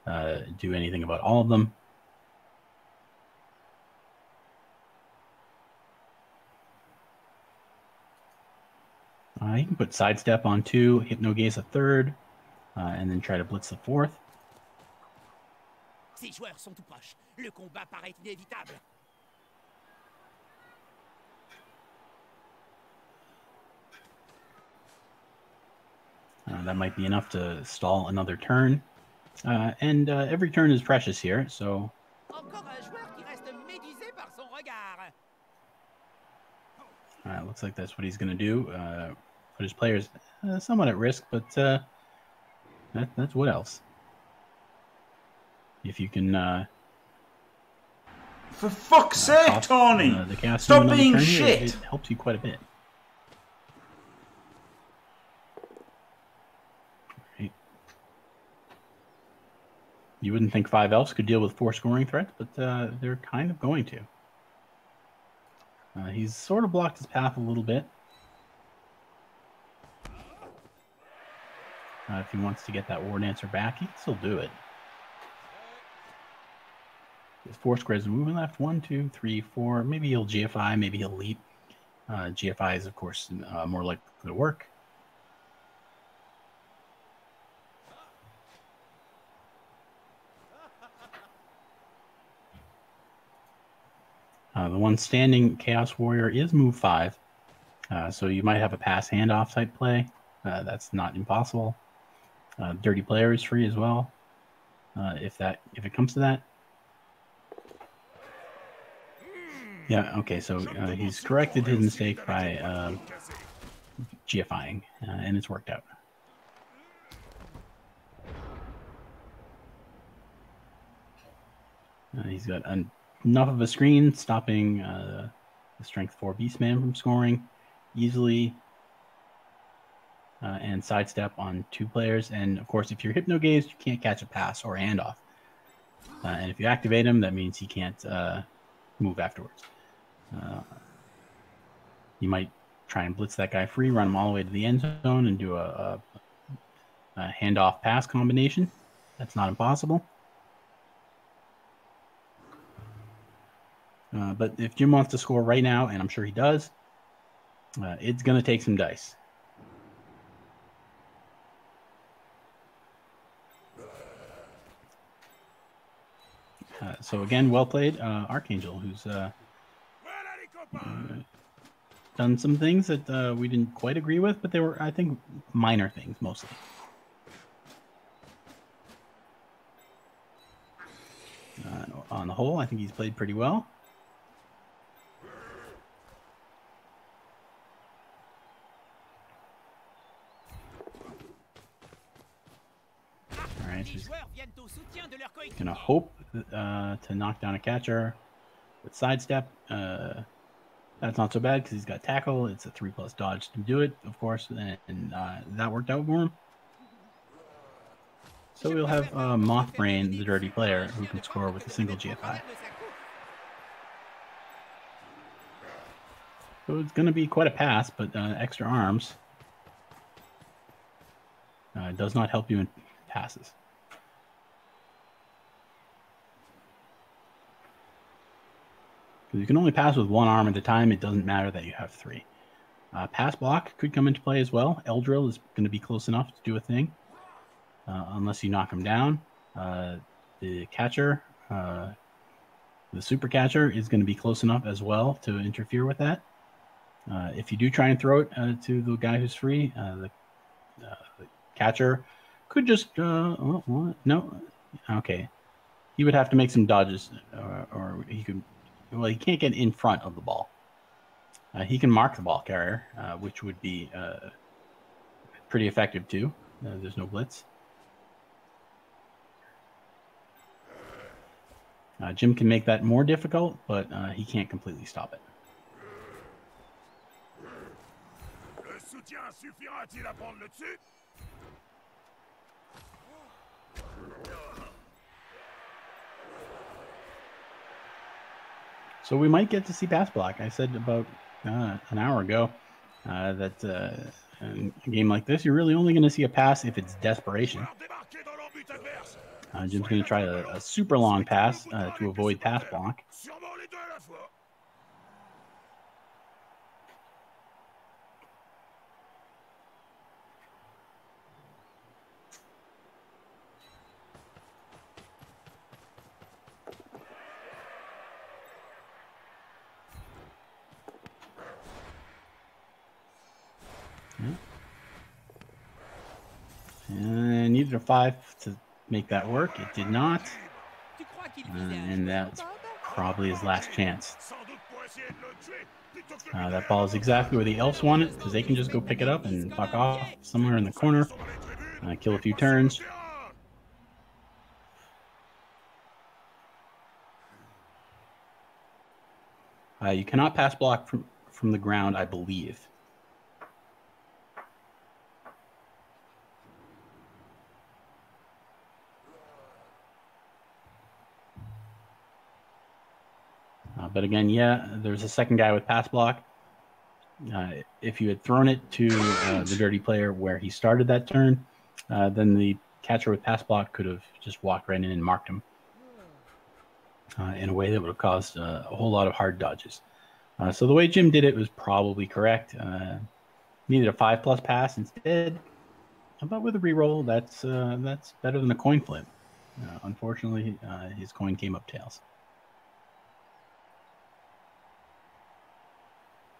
uh, do anything about all of them. Uh, you can put sidestep on two, hypnogaze a third, uh, and then try to blitz the fourth. Ces joueurs sont tout proches. Le combat paraît inévitable. Uh, that might be enough to stall another turn. Uh, and uh, every turn is precious here, so... Uh, looks like that's what he's going to do. Uh, put his players uh, somewhat at risk, but uh, that, that's what else. If you can... Uh, For fuck's uh, sake, Tony! Uh, the Stop being shit! Here, it helps you quite a bit. You wouldn't think five elves could deal with four scoring threats, but uh, they're kind of going to. Uh, he's sort of blocked his path a little bit. Uh, if he wants to get that War Dancer back, he can still do it. There's four squares of movement left. One, two, three, four. Maybe he'll G F I. Maybe he'll leap. Uh, G F I is, of course, uh, more likely to work. Uh, the one standing Chaos Warrior is move five, uh, so you might have a pass handoff type play. Uh, that's not impossible. Uh, dirty player is free as well, uh, if that if it comes to that. Yeah. Okay. So uh, he's corrected his mistake by uh, GFIing, uh, and it's worked out. Uh, he's got un. Enough of a screen, stopping uh, the Strength four Beastman from scoring easily. Uh, and sidestep on two players. And, of course, if you're hypnogazed, you can't catch a pass or a handoff. Uh, and if you activate him, that means he can't uh, move afterwards. Uh, you might try and blitz that guy free, run him all the way to the end zone, and do a, a, a handoff pass combination. That's not impossible. Uh, but if Jim wants to score right now, and I'm sure he does, uh, it's going to take some dice. Uh, so again, well played, uh, Archangel, who's uh, uh, done some things that uh, we didn't quite agree with, but they were, I think, minor things mostly. Uh, on the whole, I think he's played pretty well. Gonna hope uh, to knock down a catcher with sidestep. Uh, That's not so bad because he's got tackle. It's a three plus dodge to do it, of course, and, and uh, that worked out for him. So we'll have uh, Mothbrain, the dirty player, who can score with a single G F I. So it's going to be quite a pass, but uh, extra arms uh, does not help you in passes. You can only pass with one arm at a time. It doesn't matter that you have three. Uh, pass block could come into play as well. Eldril is going to be close enough to do a thing, uh, unless you knock him down. Uh, the catcher, uh, the super catcher, is going to be close enough as well to interfere with that. Uh, if you do try and throw it uh, to the guy who's free, uh, the, uh, the catcher could just uh, oh, what? no, okay, he would have to make some dodges, or, or he could. Well, he can't get in front of the ball. Uh, he can mark the ball carrier, uh, which would be uh, pretty effective too. Uh, there's no blitz. Uh, Jim can make that more difficult, but uh, he can't completely stop it. So we might get to see pass block. I said about uh, an hour ago uh, that uh, in a game like this, you're really only going to see a pass if it's desperation. Uh, Jim's going to try a, a super long pass uh, to avoid pass block. And needed a five to make that work. It did not. Uh, and that's probably his last chance. Uh, that ball is exactly where the Elves want it, because they can just go pick it up and fuck off somewhere in the corner. Uh, kill a few turns. Uh, you cannot pass block from, from the ground, I believe. But again, yeah, there's a second guy with pass block. Uh, if you had thrown it to uh, the dirty player where he started that turn, uh, then the catcher with pass block could have just walked right in and marked him uh, in a way that would have caused uh, a whole lot of hard dodges. Uh, so the way Jim did it was probably correct. Uh, needed a five-plus pass instead. But with a reroll, that's, uh, that's better than a coin flip. Uh, unfortunately, uh, his coin came up tails.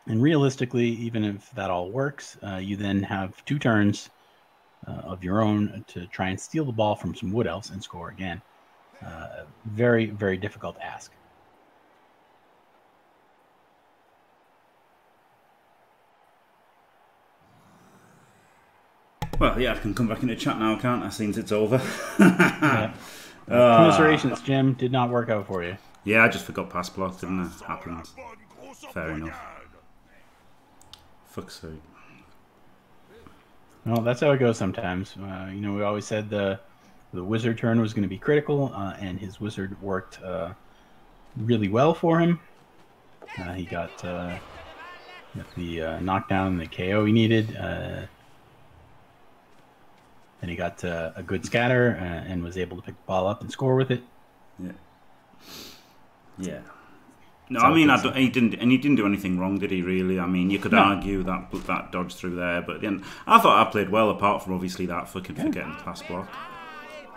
And realistically, even if that all works, uh, you then have two turns uh, of your own to try and steal the ball from some Wood Elves and score again. Uh, very, very difficult ask. Well, yeah, I can come back into chat now, can't I? Since it's over. Yeah. uh, Commiserations, Jim, did not work out for you. Yeah, I just forgot pass block, didn't it? Happened. Fair enough. Fuck's sake. Well, that's how it goes sometimes. Uh, you know, we always said the the wizard turn was going to be critical, uh, and his wizard worked uh, really well for him. Uh, he got uh, the uh, knockdown, the K O he needed, uh, and he got uh, a good scatter uh, and was able to pick the ball up and score with it. Yeah. Yeah. No, I mean, I don't, he didn't, and he didn't do anything wrong, did he? Really, I mean, you could no. argue that that dodge through there, but then I thought I played well, apart from obviously that fucking yeah. forgetting the pass block.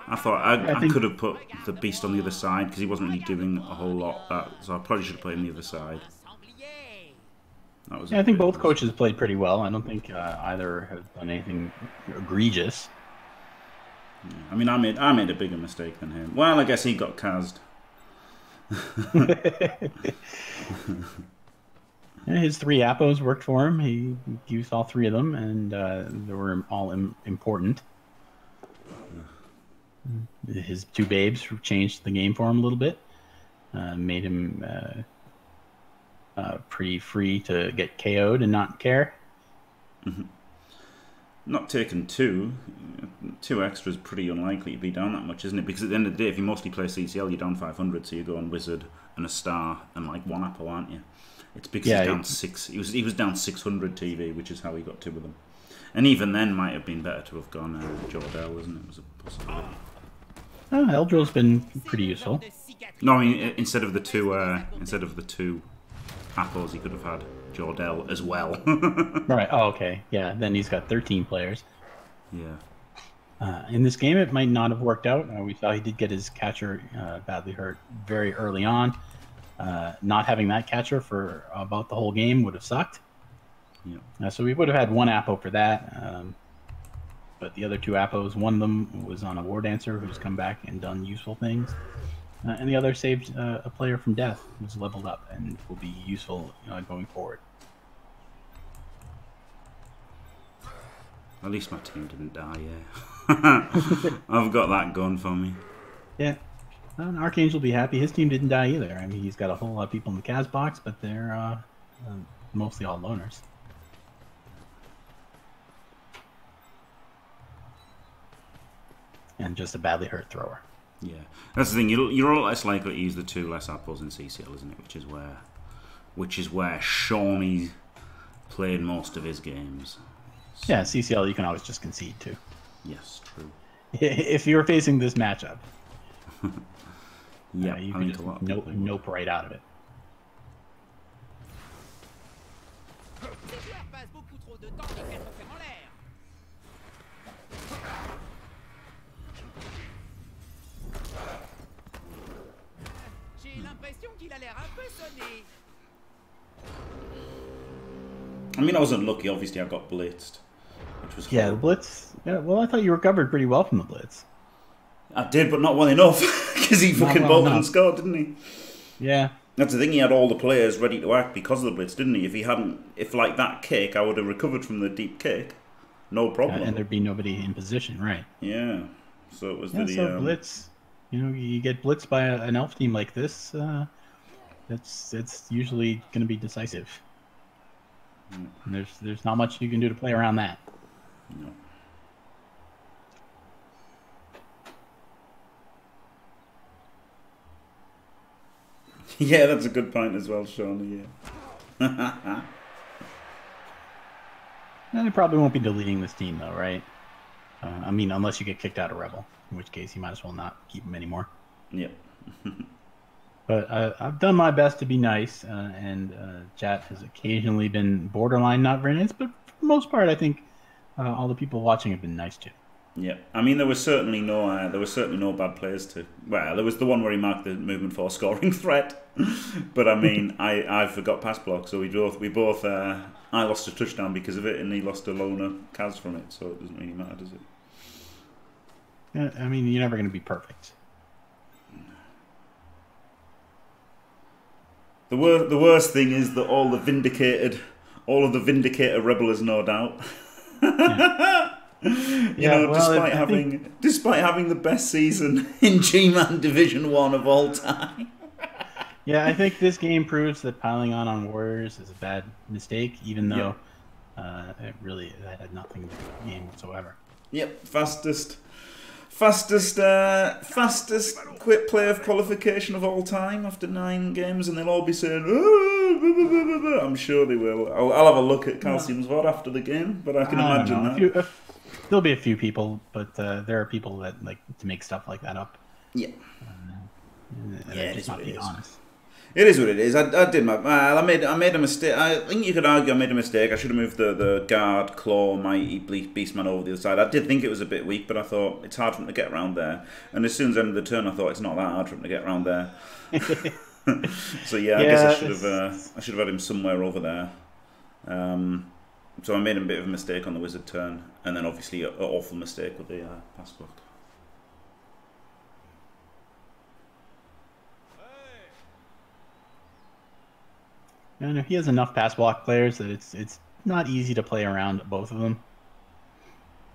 I thought I, I, I could have put the beast on the other side because he wasn't really doing a whole lot. That, so I probably should have played on the other side. That was yeah, I think both awesome. coaches played pretty well. I don't think uh, either have done anything egregious. Yeah, I mean, I made I made a bigger mistake than him. Well, I guess he got Kaz'd. His three appos worked for him. He used all three of them, and uh, they were all im important. His two babes changed the game for him a little bit, uh, made him uh, uh, pretty free to get K O'd and not care. Mm-hmm. Not taking two. Two extra is pretty unlikely to be down that much, isn't it? Because at the end of the day, if you mostly play C C L, you're down five hundred, so you're going Wizard and a Star and like one Apple, aren't you? It's because yeah, he's down six. He was he was down six hundred T V, which is how he got two of them. And even then, might have been better to have gone uh, Jordell, isn't it? Was a possibility. Oh, Eldril's been pretty useful. No, I mean instead of the two, uh, instead of the two apples, he could have had Jordell as well. Right. Oh, okay. Yeah. Then he's got thirteen players. Yeah. Uh, in this game, it might not have worked out. Uh, we thought he did get his catcher uh, badly hurt very early on. Uh, not having that catcher for about the whole game would have sucked. Yeah. Uh, so we would have had one Apo for that. Um, but the other two Apos, one of them was on a War Dancer who's come back and done useful things. Uh, and the other saved uh, a player from death who's leveled up and will be useful uh, going forward. At least my team didn't die, yeah. I've got that going for me. Yeah. And Archangel will be happy. His team didn't die either. I mean, he's got a whole lot of people in the Cavs box, but they're uh, uh, mostly all loners. And just a badly hurt thrower. Yeah, that's the thing. You're you're a lot less likely to use the two less apples in C C L, isn't it? Which is where, which is where Shawnee's played most of his games. So. Yeah, C C L you can always just concede to. Yes, true. If you're facing this matchup. Yeah, uh, you I can just nope, nope right out of it. I mean, I was unlucky. Obviously, I got blitzed, which was yeah, the blitz. Yeah, well, I thought you recovered pretty well from the blitz. I did, but not well enough, because he not fucking well bolted enough. and scored, didn't he? Yeah. That's the thing, he had all the players ready to act because of the blitz, didn't he? If he hadn't, if like that kick, I would have recovered from the deep kick, no problem. Yeah, and there'd be nobody in position, right? Yeah. So it was yeah, the so um... blitz. You know, you get blitzed by a, an elf team like this. Uh, that's it's usually going to be decisive. Mm. And there's there's not much you can do to play around that. No. Yeah, that's a good point as well, Sean. Yeah. And they probably won't be deleting this team, though, right? Uh, I mean, unless you get kicked out of REBBL, in which case you might as well not keep them anymore. Yep. But uh, I've done my best to be nice, uh, and uh, chat has occasionally been borderline not very nice, but for the most part, I think uh, all the people watching have been nice too. Yeah, I mean there was certainly no uh, there was certainly no bad players to. Well, there was the one where he marked the movement for scoring threat, but I mean I I forgot pass block, so we both we both uh, I lost a touchdown because of it, and he lost a loner Kaz from it, so it doesn't really matter, does it? Yeah, I mean you're never going to be perfect. The worst the worst thing is that all the vindicated, all of the vindicator rebels, no doubt. Yeah. You yeah, know, well, despite it, having think... despite having the best season in G-Man Division One of all time. Yeah, I think this game proves that piling on on Warriors is a bad mistake, even though yeah. uh, it really that had nothing to do with the game whatsoever. Yep, fastest, fastest, uh, fastest quick play of qualification of all time after nine games, and they'll all be saying, oh, blah, blah, blah, blah. I'm sure they will. I'll, I'll have a look at Calcium's V O D after the game, but I can I imagine that. If you, if... There'll be a few people, but uh, there are people that like to make stuff like that up. Yeah. Uh, yeah, it is what it is. It is what it is. I, I did my. I made. I made a mistake. I think you could argue I made a mistake. I should have moved the the guard, claw, mighty beastman over the other side. I did think it was a bit weak, but I thought it's hard for him to get around there. And as soon as I ended the turn, I thought it's not that hard for him to get around there. So yeah, I yeah, guess I should have. Uh, I should have had him somewhere over there. Um. So I made a bit of a mistake on the wizard turn, and then obviously an awful mistake with the uh, pass block. And if he has enough pass block players that it's it's not easy to play around both of them.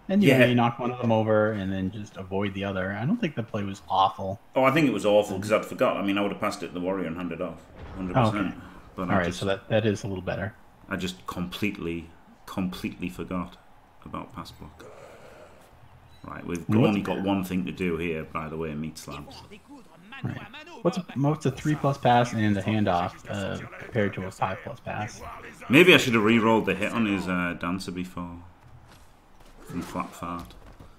And you yeah. may knock one of them over and then just avoid the other. I don't think the play was awful. Oh, I think it was awful because I'd forgot. I mean, I would have passed it to the warrior and handed off. one hundred percent. Oh, okay. But all I right, just, so that, that is a little better. I just completely, completely forgot about pass block. Right, we've only got one thing to do here, by the way, meat slabs. Right. What's, a, what's a three plus pass and a handoff uh, compared to a five plus pass? Maybe I should have re-rolled the hit on his uh, dancer before. From flat fart.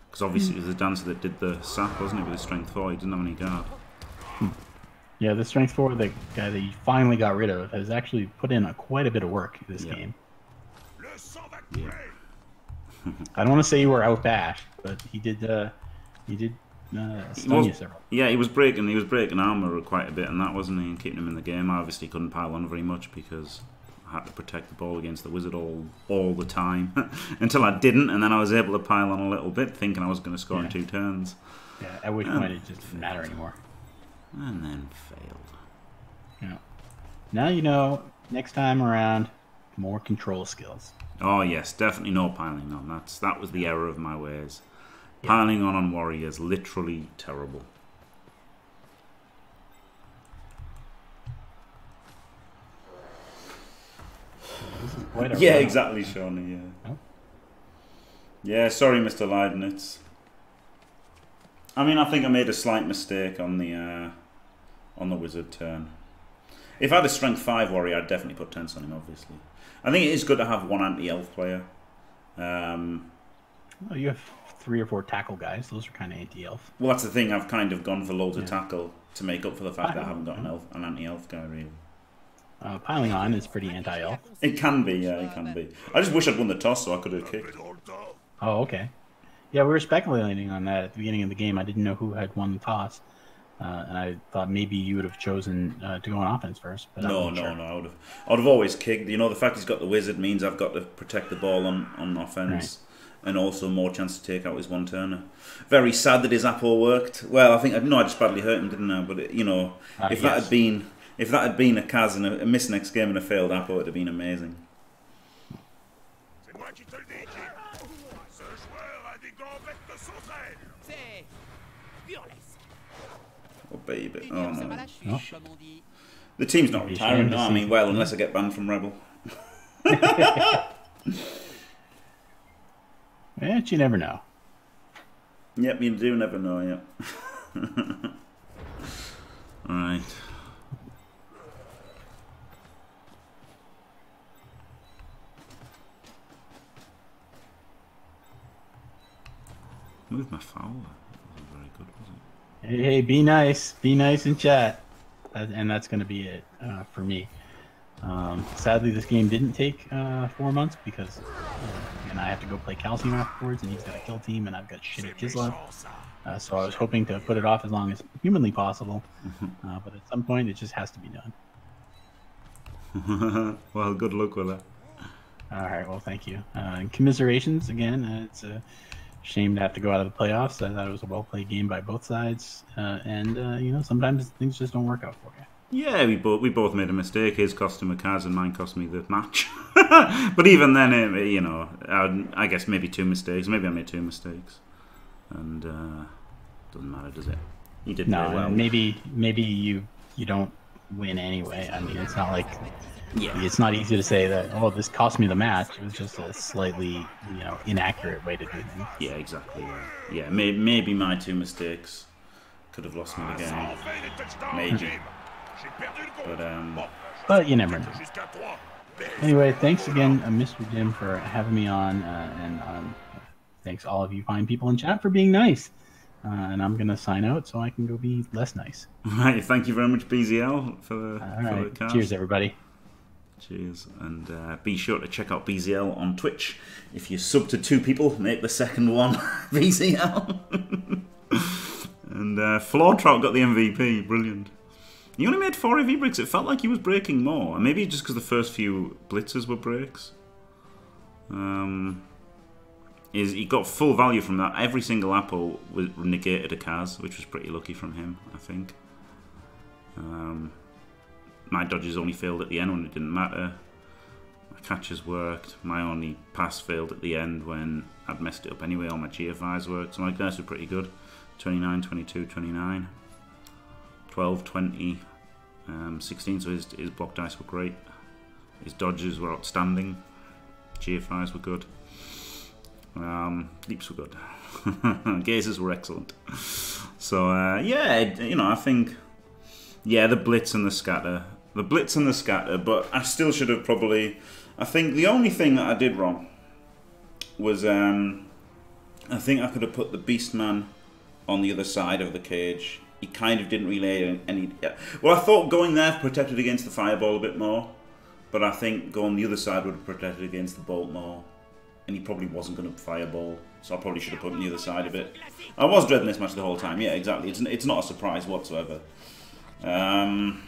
Because obviously mm. it was the dancer that did the sack, wasn't it, with the strength four? He didn't have any guard. Hmm. Yeah, the strength four, the guy that he finally got rid of, has actually put in a, quite a bit of work this yeah. game. Yeah. I don't want to say you were outbashed, but he did uh, he did uh, stun was, you several. Yeah, he was breaking he was breaking armor quite a bit, and that wasn't he, and keeping him in the game. I obviously couldn't pile on very much because I had to protect the ball against the wizard all all the time until I didn't, and then I was able to pile on a little bit, thinking I was going to score yeah. in two turns. Yeah, at which um, point it just didn't matter anymore. And then failed. Yeah. Now you know. Next time around, more control skills. Oh yes, definitely no piling on. That's that was the error of my ways. Piling yeah. on on warriors, literally terrible. This is quite a yeah, round. Exactly, Shawnee. Yeah. Oh. Yeah, sorry, Mister Leibniz. I mean, I think I made a slight mistake on the uh, on the wizard turn. If I had a strength five warrior, I'd definitely put tense on him. Obviously. I think it is good to have one anti-elf player. Um, well, you have three or four tackle guys. Those are kind of anti-elf. Well, that's the thing. I've kind of gone for loads yeah. of tackle to make up for the fact I that I haven't got an, elf, an anti-elf guy, really. Uh, piling on is pretty anti-elf. It can be, yeah, it can be. I just wish I'd won the toss so I could have kicked. Oh, okay. Yeah, we were speculating on that at the beginning of the game. I didn't know who had won the toss. Uh, and I thought maybe you would have chosen uh, to go on offense first. But no, no, sure. no. I would have, I would have always kicked. You know, the fact he's got the wizard means I've got to protect the ball on, on offense. Right. And also more chance to take out his one-turner. Very sad that his apple worked. Well, I think, no, I just badly hurt him, didn't I? But, it, you know, uh, if yes. that had been if that had been a Kaz and a, a miss next game and a failed apple, it would have been amazing. Oh, baby. Oh, no. Oh. The team's not retiring, no. I mean, well, unless I get banned from rebel. Yeah, you never know. Yep, you do never know, yep. All right. Move my fowler. That wasn't very good, was it? Hey, hey, be nice. Be nice in chat. And that's going to be it uh, for me. Um, sadly, this game didn't take uh, four months because uh, and I have to go play Calcium afterwards, and he's got a kill team, and I've got shit at Kislev. Uh, so I was hoping to put it off as long as humanly possible. Uh, but at some point, it just has to be done. Well, good luck with that. All right. Well, thank you. Uh, and commiserations, again. Uh, it's a... Uh, Shame to have to go out of the playoffs. I thought it was a well-played game by both sides, uh, and uh, you know, sometimes things just don't work out for you. Yeah, we both we both made a mistake. His cost him a Kaz, and mine cost me the match. But even then, it, you know, I, I guess maybe two mistakes. Maybe I made two mistakes, and uh, doesn't matter, does it? You did no, well. Maybe maybe you you don't win anyway. I mean, it's not like. Yeah, it's not easy to say that. Oh, this cost me the match. It was just a slightly, you know, inaccurate way to do things. Yeah, exactly. Yeah, yeah may maybe my two mistakes could have lost me the game. Maybe, but um, but you never know. Anyway, thanks again, uh, Mister Jim, for having me on, uh, and um, thanks all of you fine people in chat for being nice. Uh, and I'm going to sign out so I can go be less nice. Right. Thank you very much, B Z L, for the. All right. For the cast. Cheers, everybody. Cheers, and uh, be sure to check out B Z L on Twitch. If you sub to two people, make the second one B Z L. And uh, Floortrout got the M V P, brilliant. He only made four A V breaks, it felt like he was breaking more. And maybe just because the first few blitzers were breaks. Um, is He got full value from that. Every single apple was negated a Kaz, which was pretty lucky from him, I think. Um... My dodges only failed at the end when it didn't matter. My catches worked. My only pass failed at the end when I'd messed it up anyway. All my G F Is worked. So my guys were pretty good. twenty-nine, twenty-two, twenty-nine. twelve, twenty. Um, sixteen, so his, his block dice were great. His dodges were outstanding. G F Is were good. Um, leaps were good. Gazes were excellent. So, uh, yeah, it, you know, I think... Yeah, the blitz and the scatter. The blitz and the scatter, but I still should have probably... I think the only thing that I did wrong was... Um, I think I could have put the Beastman on the other side of the cage. He kind of didn't relay any... Well, I thought going there protected against the fireball a bit more, but I think going the other side would have protected against the bolt more, and he probably wasn't going to fireball, so I probably should have put him the other side of it. I was dreading this match the whole time. Yeah, exactly. It's, it's not a surprise whatsoever. Um...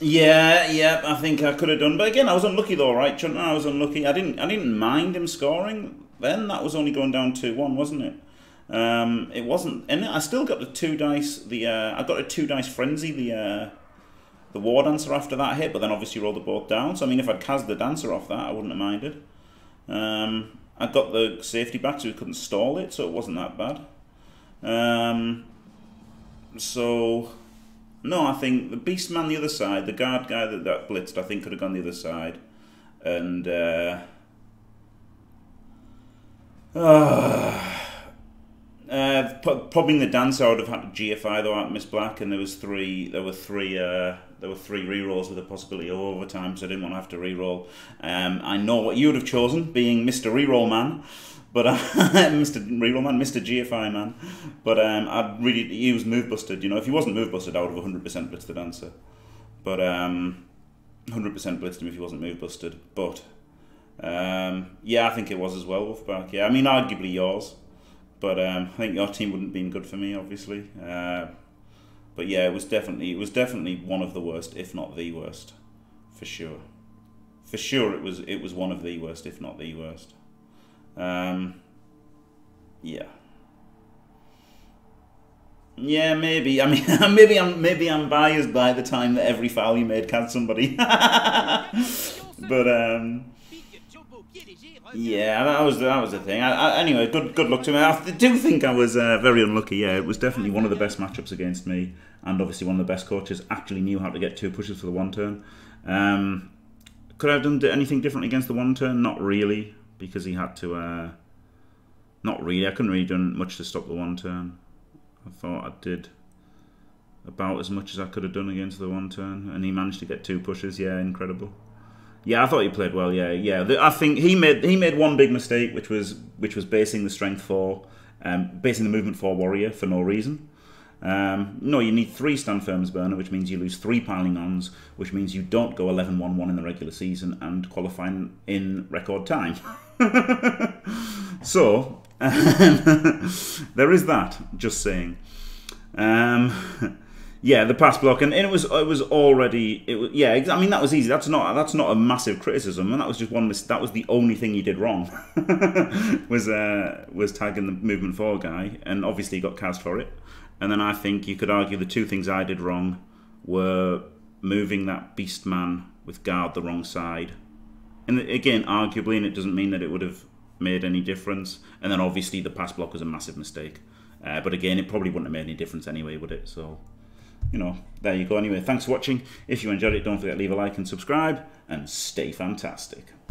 Yeah, yeah, I think I could have done. But again, I was unlucky though, right, Chunton? I was unlucky. I didn't I didn't mind him scoring then. That was only going down two one, wasn't it? Um, it wasn't, and I still got the two dice, the, uh, I got a two dice frenzy, the, uh, the war dancer after that hit, but then obviously rolled the boat down, so I mean if I'd cast the dancer off that, I wouldn't have minded. Um, I got the safety back so we couldn't stall it, so it wasn't that bad. Um, so, no, I think the Beastman the other side, the guard guy that, that blitzed, I think could have gone the other side, and, uh, uh Uh, popping the dancer, I would have had to G F I though at Miss Black, and there was three. There were three. Uh, there were three rerolls with a possibility of overtime, so I didn't want to have to reroll. Um, I know what you would have chosen, being Mister Reroll Man, but uh, Mister Reroll Man, Mister G F I Man. But um, I really, he was move busted. You know, if he wasn't move busted, I would have one hundred percent blitzed the dancer. But um, one hundred percent blitzed him if he wasn't move busted. But um, yeah, I think it was as well, Wolfback. Yeah, I mean, arguably yours. But um, I think your team wouldn't have been good for me, obviously. Uh, but yeah, it was definitely it was definitely one of the worst, if not the worst, for sure. For sure, it was it was one of the worst, if not the worst. Um, yeah. Yeah, maybe. I mean, maybe I'm maybe I'm biased by the time that every foul you made cast somebody. But. Um, Yeah, that was that was the thing. I, I, anyway, good good luck to me. I do think I was uh, very unlucky. Yeah, it was definitely one of the best matchups against me, and obviously one of the best coaches. Actually knew how to get two pushes for the one turn. Um, could I have done anything different against the one turn? Not really, because he had to. Uh, not really. I couldn't really do much to stop the one turn. I thought I did about as much as I could have done against the one turn, and he managed to get two pushes. Yeah, incredible. Yeah, I thought he played well. Yeah, yeah. I think he made he made one big mistake, which was which was basing the strength four, um, basing the movement four warrior for no reason. Um, no, you need three stand firms burner, which means you lose three piling ons, which means you don't go eleven one one in the regular season and qualify in record time. So there is that. Just saying. Um, Yeah, the pass block, and, and it was it was already it was, yeah. I mean that was easy. That's not that's not a massive criticism, and that was just one. That was the only thing you did wrong was uh, was tagging the movement four guy, and obviously got cast for it. And then I think you could argue the two things I did wrong were moving that beast man with guard the wrong side, and again arguably, and it doesn't mean that it would have made any difference. And then obviously the pass block was a massive mistake, uh, but again it probably wouldn't have made any difference anyway, would it? So. You know, there you go. Anyway, thanks for watching. If you enjoyed it, don't forget to leave a like and subscribe, and stay fantastic.